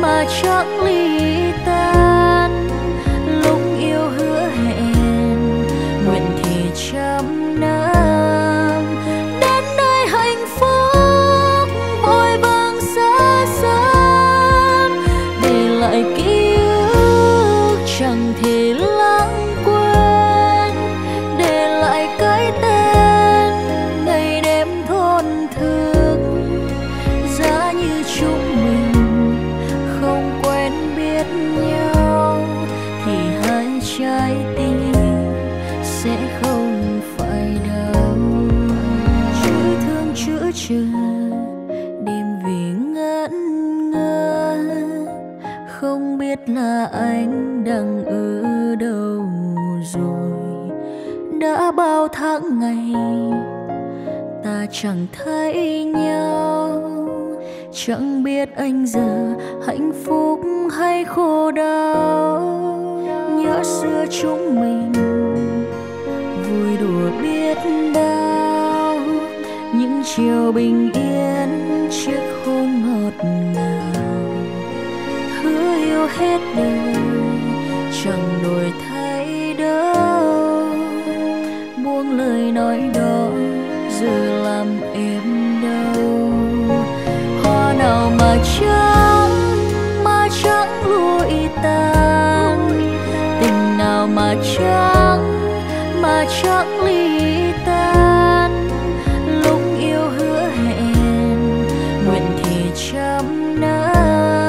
mà chẳng ly tan. Lúc yêu hứa hẹn nguyện thì trăm năm đến nơi hạnh phúc vội vàng xa xăm, để lại ký ức chẳng thể lãng quên, để lại cái tên ngày đêm thôn thức. Giá như chúng mình không quen biết nhau thì hai trái tim sẽ không phải đau. Chữ thương chữ trừ đêm vì ngẩn ngơ, không biết là anh đang ở đâu rồi. Đã bao tháng ngày ta chẳng thấy nhau, chẳng biết anh giờ hạnh phúc hay khổ đau. Nhớ xưa chúng mình vui đùa biết bao, những chiều bình yên chiếc hôn ngọt ngào. Hứa yêu hết đời chẳng đổi thay đâu, buông lời nói đó giờ làm em đau. Hoa nào mà chẳng lụi tàn, tình nào mà chẳng ly tan. Lúc yêu hứa hẹn nguyện thì trăm năm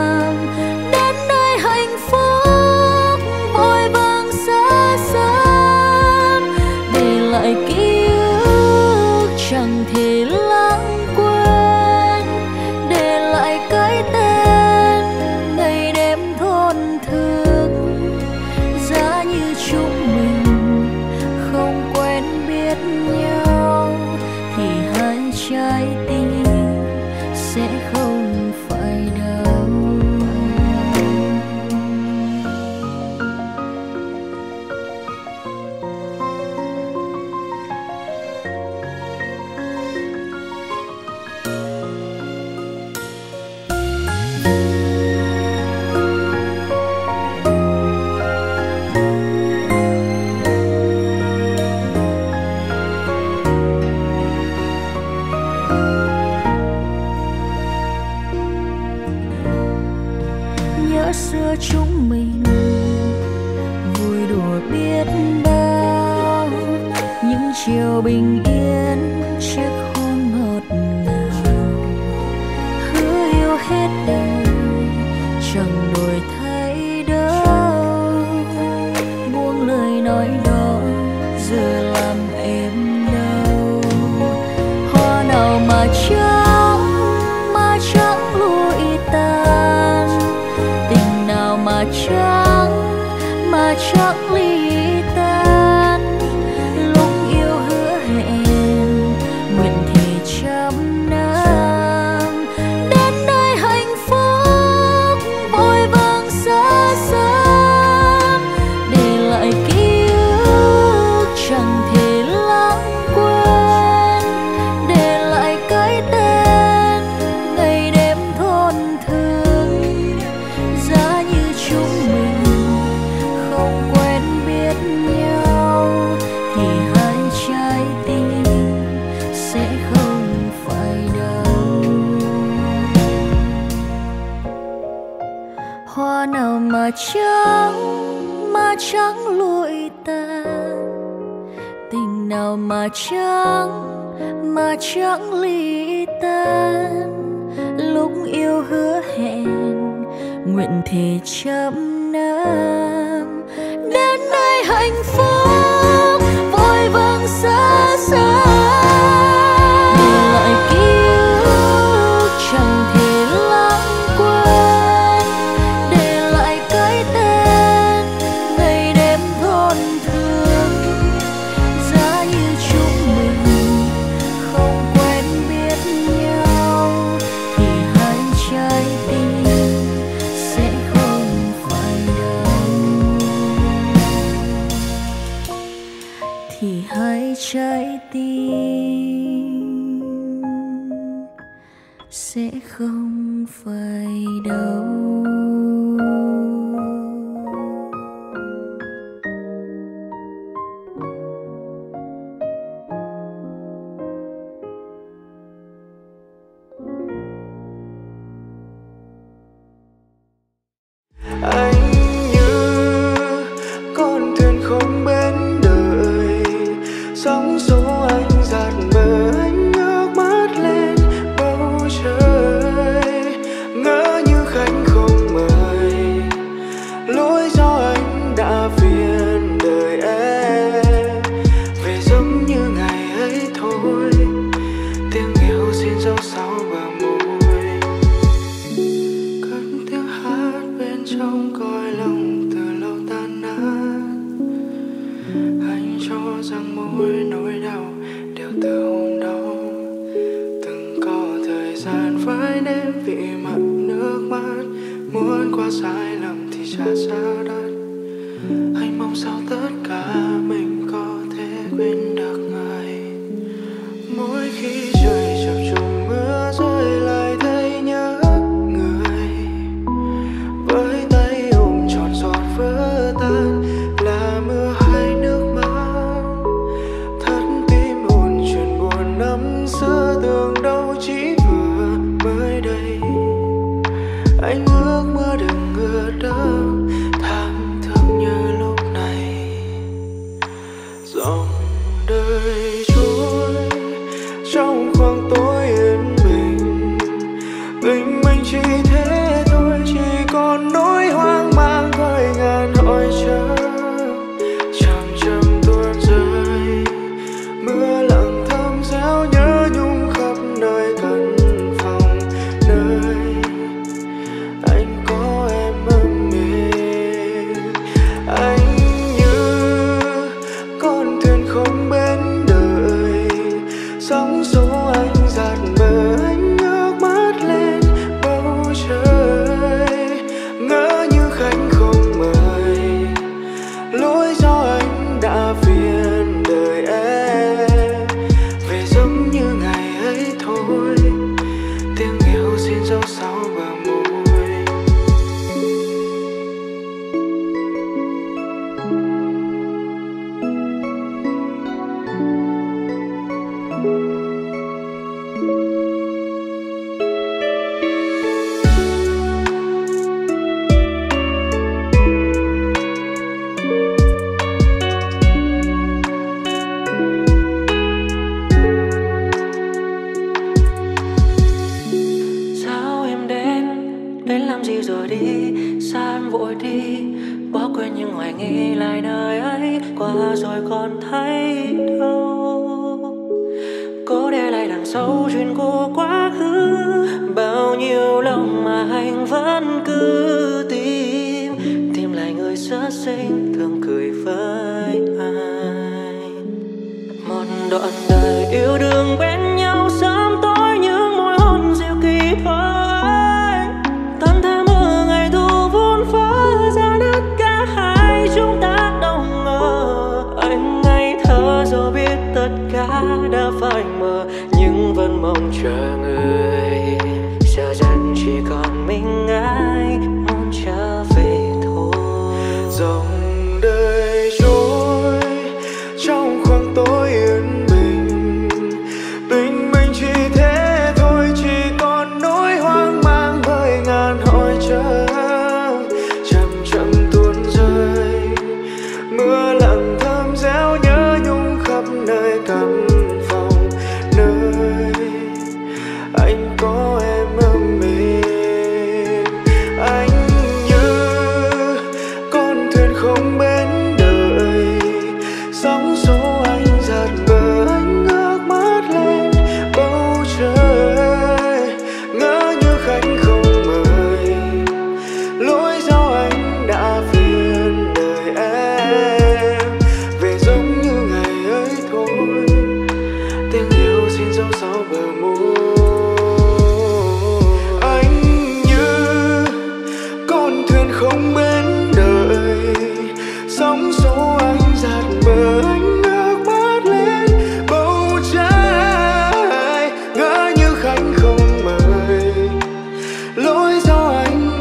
đến nơi hạnh phúc vội vàng xa xăm, để lại ký ức chẳng thể lãng quên, để lại cái tên ngày đêm thôn thức. Giá như chúng mình không quen biết nhau thì hai trái tim sẽ không phải đau. Nhớ xưa chúng mình vui đùa biết bao, những chiều bình yên chiếc hôn ngọt ngào. Hứa yêu hết đời chẳng đổi thay đâu, buông lời nói đó giờ làm em đau. Hoa nào mà chẳng lụi tàn, tình nào mà chẳng ly tan. Lúc yêu hứa hẹn nguyện thì trăm năm đến nơi hạnh phúc vội vàng xa xăm, để lại ký ức chẳng thể lãng quên, để lại cái tên ngày đêm thôn thương. Giá như chúng mình không quen biết nhau thì hai trái tim sẽ không phải đau. Hoa nào mà chẳng lụi tàn, tình nào mà chẳng ly tan. Lúc yêu hứa hẹn nguyện thề trăm năm đến nơi hạnh phúc vội vàng xa xăm, để lại ký ức chẳng thể lãng quên, để lại cái tên ngày đêm thôn thương. Giá như chúng mình không quen biết nhau thì hai trái tim sẽ không phải đau. phải đau.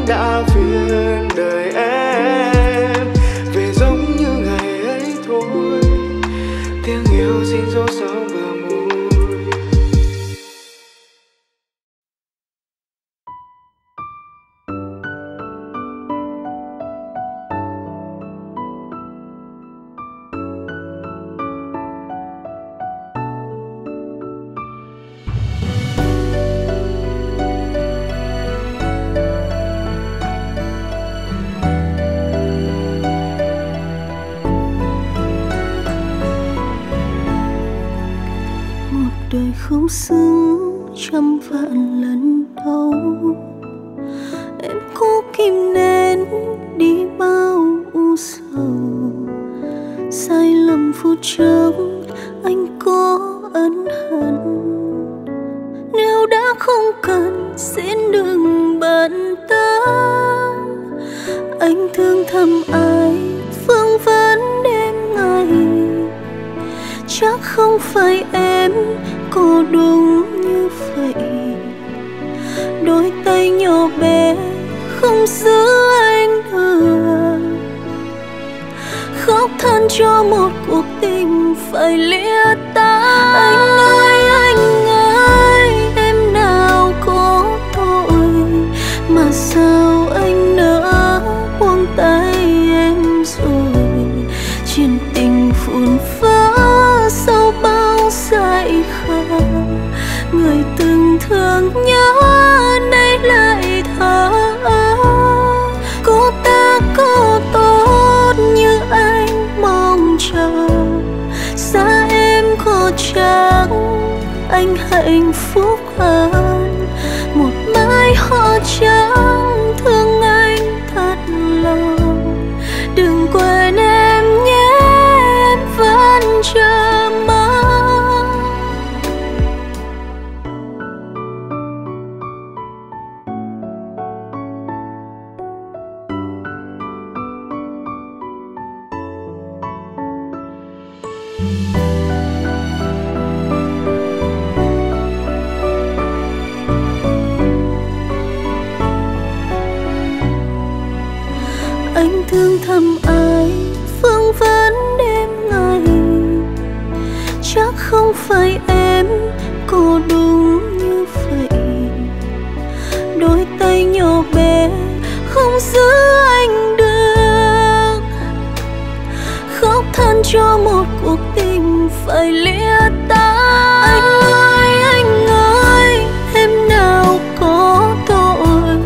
đã phiền đời em về giống như ngày ấy thôi, tiếng yêu xin dấu sao bờ môi. Đời không xứng trăm vạn lần đau, em cố kìm nén đi bao u sầu. Sai lầm phút trước anh có ân hận, nếu đã không cần xin đừng bận tâm. Anh thương thầm ai vương vấn đêm ngày, chắc không phải em cô đúng như vậy. Đôi tay nhỏ bé không giữ anh được, khóc than cho một cuộc tình phải lìa tán. Anh ơi, em nào có tội mà sao anh nỡ buông tay em rồi. Chuyện tình phun phá sau bao dại khờ, người từng thương nhớ nay lại thở ơ. Cô ta có tốt như anh mong chờ, xa em có chắc anh hạnh phúc hơn. Một mái họ trắng thương anh thật lòng, đừng quên em nhé, em vẫn chờ mong. Anh thương thầm ai vương vấn đêm ngày, chắc không phải em cô đúng như vậy. Đôi tay nhỏ bé không giữ anh được, khóc than cho một cuộc tình phải lìa tán. Anh ơi, em nào có tội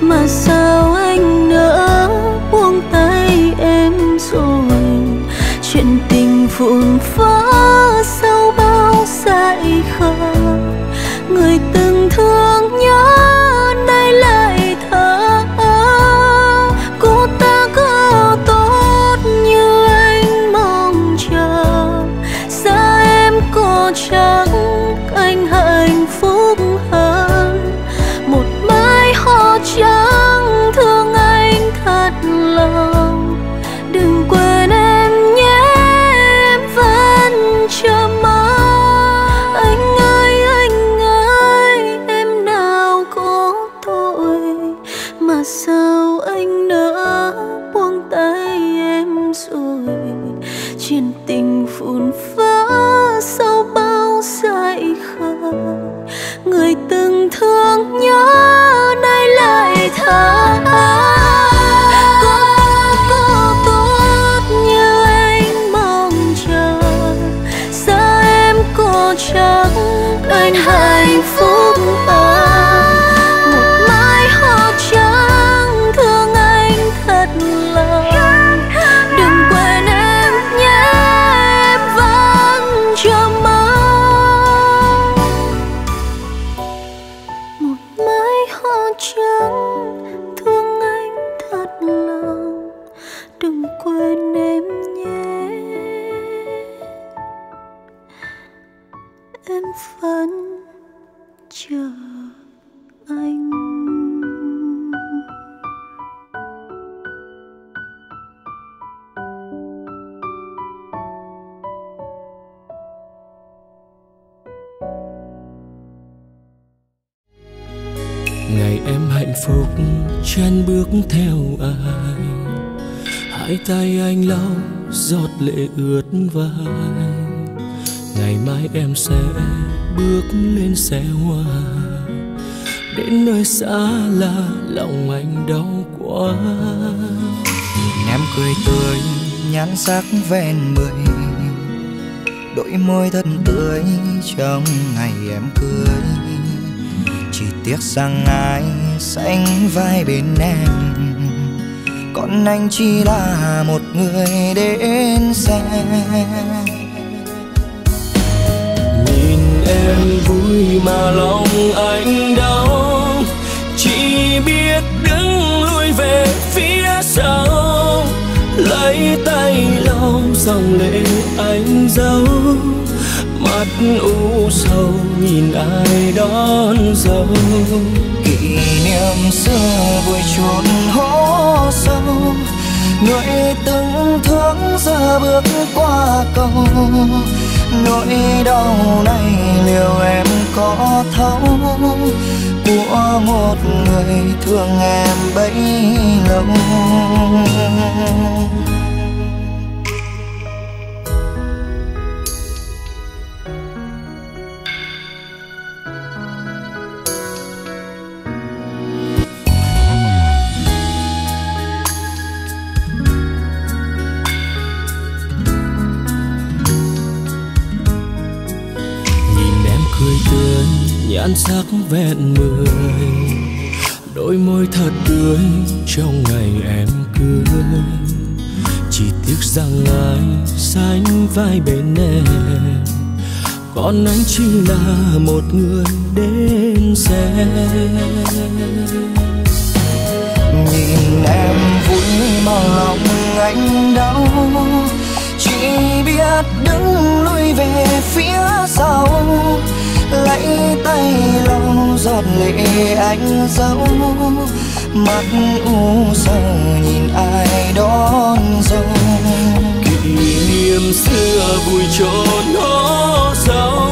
mà sao anh nỡ buông tay em rồi. Chuyện tình vụn vỡ sau bao dại khờ, người từng thương nhớ nay lại thở ơ. Cô ta có tốt như anh mong chờ, xa em có chắc anh hạnh phúc hơn. Một mái họ trắng thương anh thật lòng, đừng quên em nhé, em vẫn chờ mong. Anh ơi, em nào có tội mà sao anh nỡ buông tay em rồi. Chuyện tình phun phá sau bao dại khờ, người từng thương nhớ nay lại thở ơ. Cô ta có tốt như anh mong chờ, xa em có chắc anh hạnh phúc hơn. Một mái họ trắng thương anh thật lòng, đừng quên em nhé, em vẫn chờ mong. Một mái họ trắng thương anh thật lòng, đừng quên em nhé, em vẫn chờ anh. Ngày em hãy hạnh phúc chân bước theo ai. Hai tay anh lau giọt lệ ướt vai. Ngày mai em sẽ bước lên xe hoa. Đến nơi xa là lòng anh đau quá. Nhìn em cười tươi, nhan sắc ven mười. Đôi môi thân tươi trong ngày em cười. Chỉ tiếc rằng ai sánh vai bên em. Còn anh chỉ là một người đến xem. Nhìn em vui mà lòng anh đau. Chỉ biết đứng lui về phía sau. Lấy tay lau dòng lệ anh giấu. Mắt u sầu nhìn ai đón dâu. Kỷ niệm xưa vui chốn hố sâu. Nỗi từng thương giờ bước qua cầu. Nỗi đau này liệu em có thấu. Của một người thương em bấy lâu. Nhãn sắc vẹn mười. Đôi môi thật tươi trong ngày em cưới. Chỉ tiếc rằng ai sánh vai bên em. Còn anh chỉ là một người đến xem. Nhìn em vui mà lòng anh đau. Chỉ biết đứng lui về phía sau. Lấy tay lau giọt lệ anh giấu. Mắt u sầu nhìn ai đón dâu. Kỷ niệm xưa vui trốn hố sâu.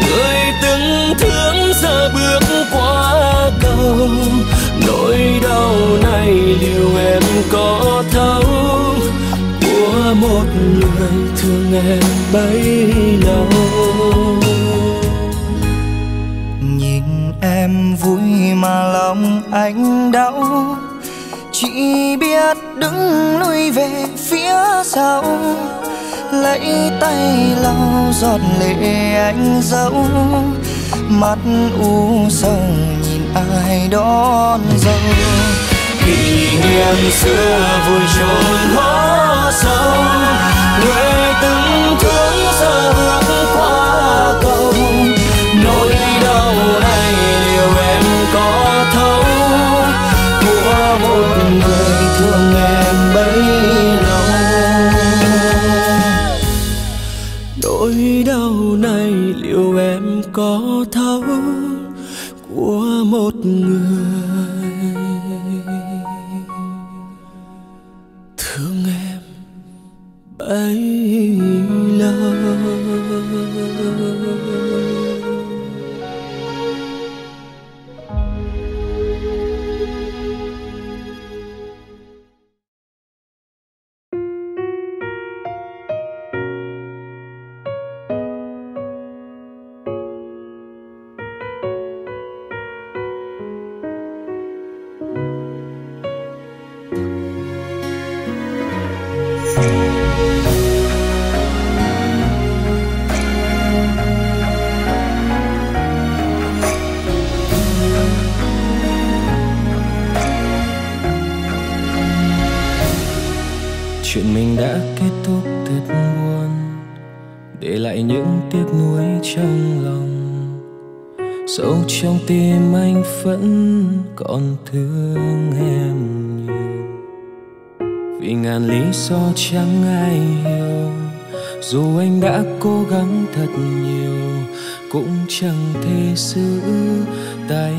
Người từng thương giờ bước qua cầu. Nỗi đau này liệu em có thấu. Của một người thương em bấy lâu. Em vui mà lòng anh đau. Chỉ biết đứng lui về phía sau. Lấy tay lau giọt lệ anh giấu. Mắt u sầu nhìn ai đón dâu. Kỷ niệm xưa vui trốn hố sâu. Người từng thương giờ bước qua cầu. Nỗi đau này có thấu của một người thương em bấy lâu. Nỗi đau này liệu em có thấu của một người thương em bấy lâu. Chuyện mình đã kết thúc thật buồn. Để lại những tiếc nuối trong lòng. Sâu trong tim anh vẫn còn thương em nhiều. Vì ngàn lý do chẳng ai hiểu. Dù anh đã cố gắng thật nhiều. Cũng chẳng thể giữ tay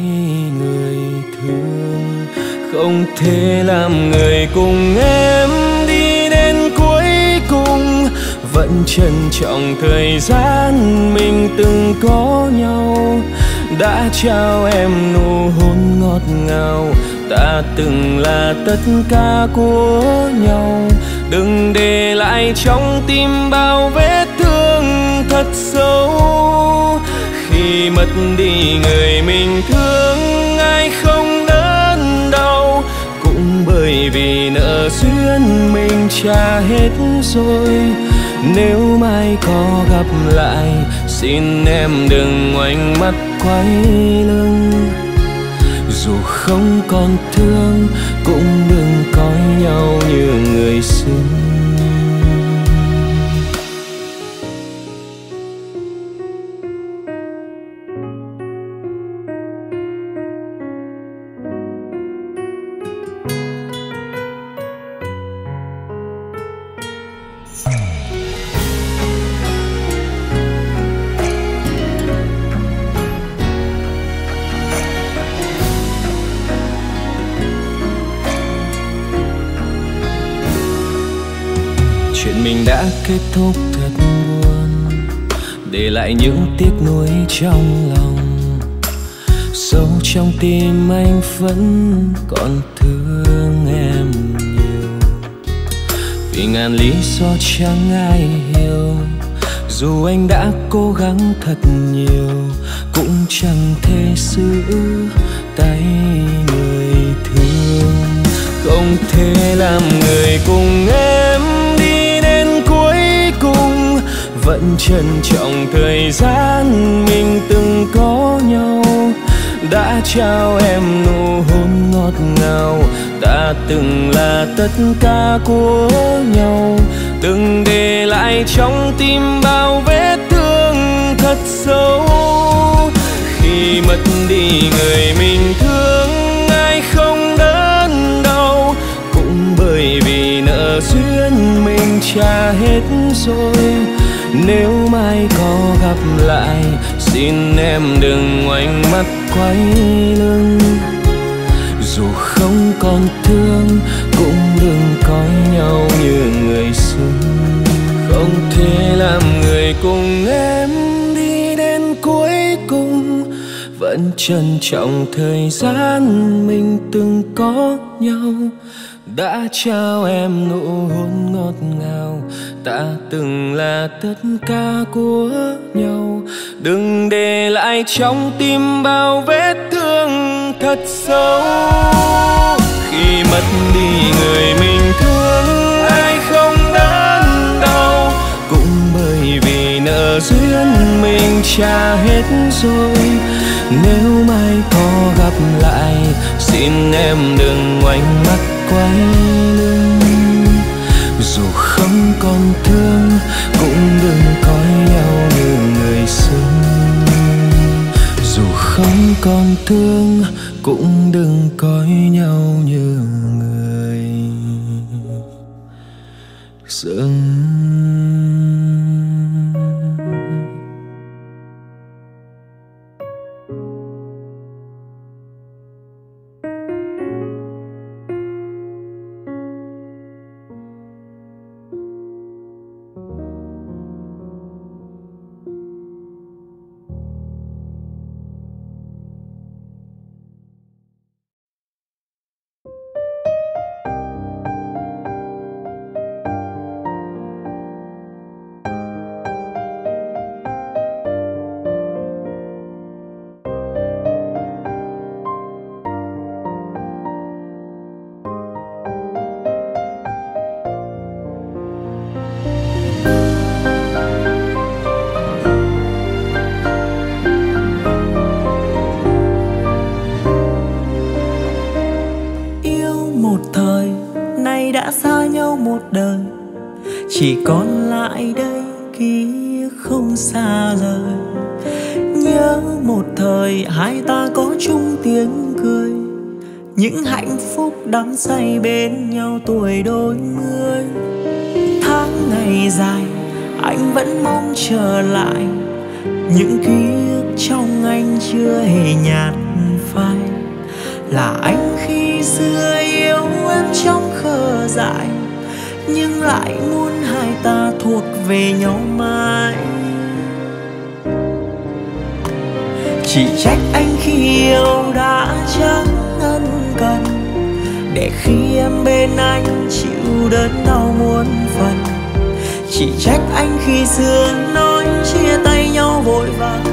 người thương. Không thể làm người cùng em vẫn trân trọng thời gian mình từng có nhau. đã trao em nụ hôn ngọt ngào. Ta từng là tất cả của nhau, đừng để lại trong tim bao vết thương thật sâu. Khi mất đi người mình thương, ai không đớn đau, cũng bởi vì nợ duyên mình trả hết rồi. Nếu mai có gặp lại, xin em đừng ngoảnh mắt quay lưng. Dù không còn thương, cũng đừng coi nhau như người xưa. Kết thúc thật buồn, để lại những tiếc nuối trong lòng. Sâu trong tim anh vẫn còn thương em nhiều, vì ngàn lý do chẳng ai hiểu. Dù anh đã cố gắng thật nhiều, cũng chẳng thể giữ tay người thương. Không thể làm người cùng em, vẫn trân trọng thời gian mình từng có nhau. Đã trao em nụ hôn ngọt ngào, ta từng là tất cả của nhau. Từng để lại trong tim bao vết thương thật sâu. Khi mất đi người mình thương, ai không đớn đau, cũng bởi vì nợ duyên mình trả hết rồi. Nếu mai có gặp lại, xin em đừng ngoảnh mắt quay lưng. Dù không còn thương, cũng đừng coi nhau như người xưa. Không thể làm người cùng em đi đến cuối cùng, vẫn trân trọng thời gian mình từng có nhau. Đã trao em nụ hôn ngọt ngào, ta từng là tất cả của nhau. Đừng để lại trong tim bao vết thương thật sâu. Khi mất đi người mình thương, ai không đớn đau, cũng bởi vì nợ duyên mình trả hết rồi. Nếu mai có gặp lại, xin em đừng ngoảnh mắt quay lưng. Dù không còn thương, cũng đừng coi nhau như người xưa. Dù không còn thương, cũng đừng coi nhau như người xưa. Chỉ còn lại đây ký không xa rời. Nhớ một thời hai ta có chung tiếng cười, những hạnh phúc đắm say bên nhau tuổi đôi mươi. Tháng ngày dài anh vẫn mong trở lại, những ký ức trong anh chưa hề nhạt phai. Là anh khi xưa yêu em trong khờ dại, nhưng lại muốn hai ta thuộc về nhau mãi. chỉ trách anh khi yêu đã chẳng ân cần, để khi em bên anh chịu đớn đau muôn phần. Chỉ trách anh khi xưa nói chia tay nhau vội vàng,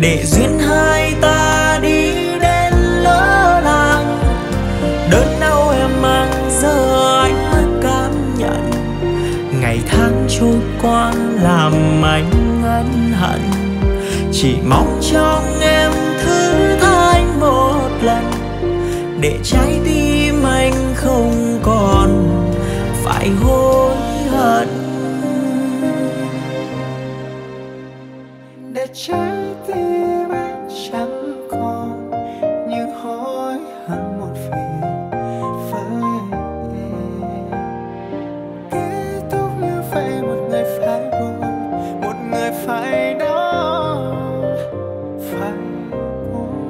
để duyên hai ta đi đến lỡ làng. Đớn đau em mang giờ anh mới cảm nhận, ngày tháng trôi qua làm anh ân hận. Chỉ mong trong em thứ tha anh một lần, để trái tim anh không còn phải hối hận. Để trái tim anh chẳng còn những hối hận một vì phải kết thúc như vậy. Một người phải buồn, một người phải đau, phải buồn.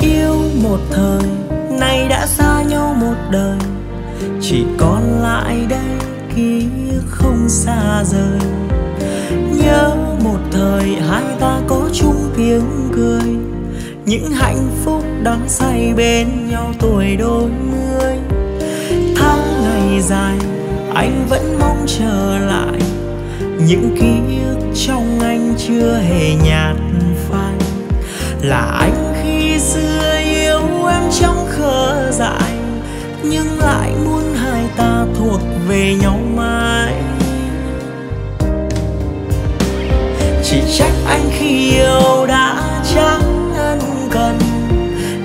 Yêu một thời nay đã xa nhau một đời, chỉ còn lại đây ký ức không xa rời. Nhớ một thời hai ta có chung tiếng cười, những hạnh phúc đắm say bên nhau tuổi đôi mươi. Tháng ngày dài anh vẫn mong chờ lại, những ký ức trong anh chưa hề nhạt phai. Là anh khi xưa yêu em trong khờ dại, nhưng lại muốn hai ta thuộc về nhau mãi. Chỉ trách anh khi yêu đã chẳng ân cần,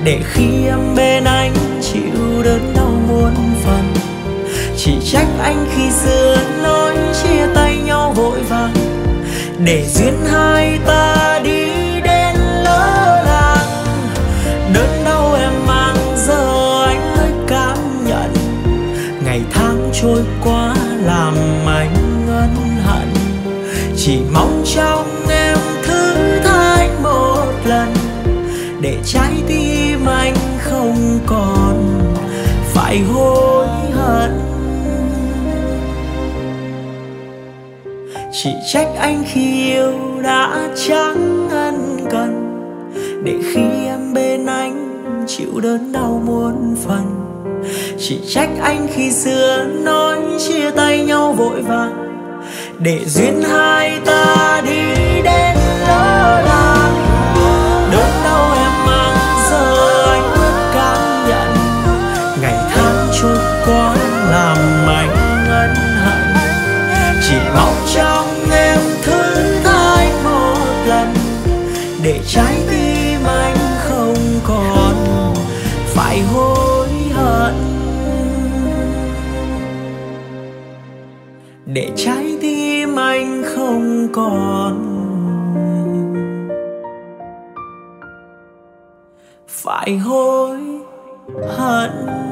để khi em bên anh chịu đớn đau muôn phần. Chỉ trách anh khi xưa nói chia tay nhau vội vàng, để duyên hai ta đi đến lỡ làng. Đớn đau em mang giờ anh mới cảm nhận, ngày tháng trôi qua làm anh ân hận. Chỉ mong trong em thứ tha anh một lần, để trái tim anh không còn phải hối hận. Chỉ trách anh khi yêu đã chẳng ân cần, để khi em bên anh chịu đớn đau muôn phần. Chỉ trách anh khi xưa nói chia tay nhau vội vàng, để duyên hai ta đi đến lỡ làng. Đớn đau em mang giờ anh mới cảm nhận, ngày tháng trôi qua làm anh ân hận. Chỉ mong trong em thứ tha anh một lần, để trái tim anh không còn phải hối hận. Để trái tim anh không còn phải hối hận.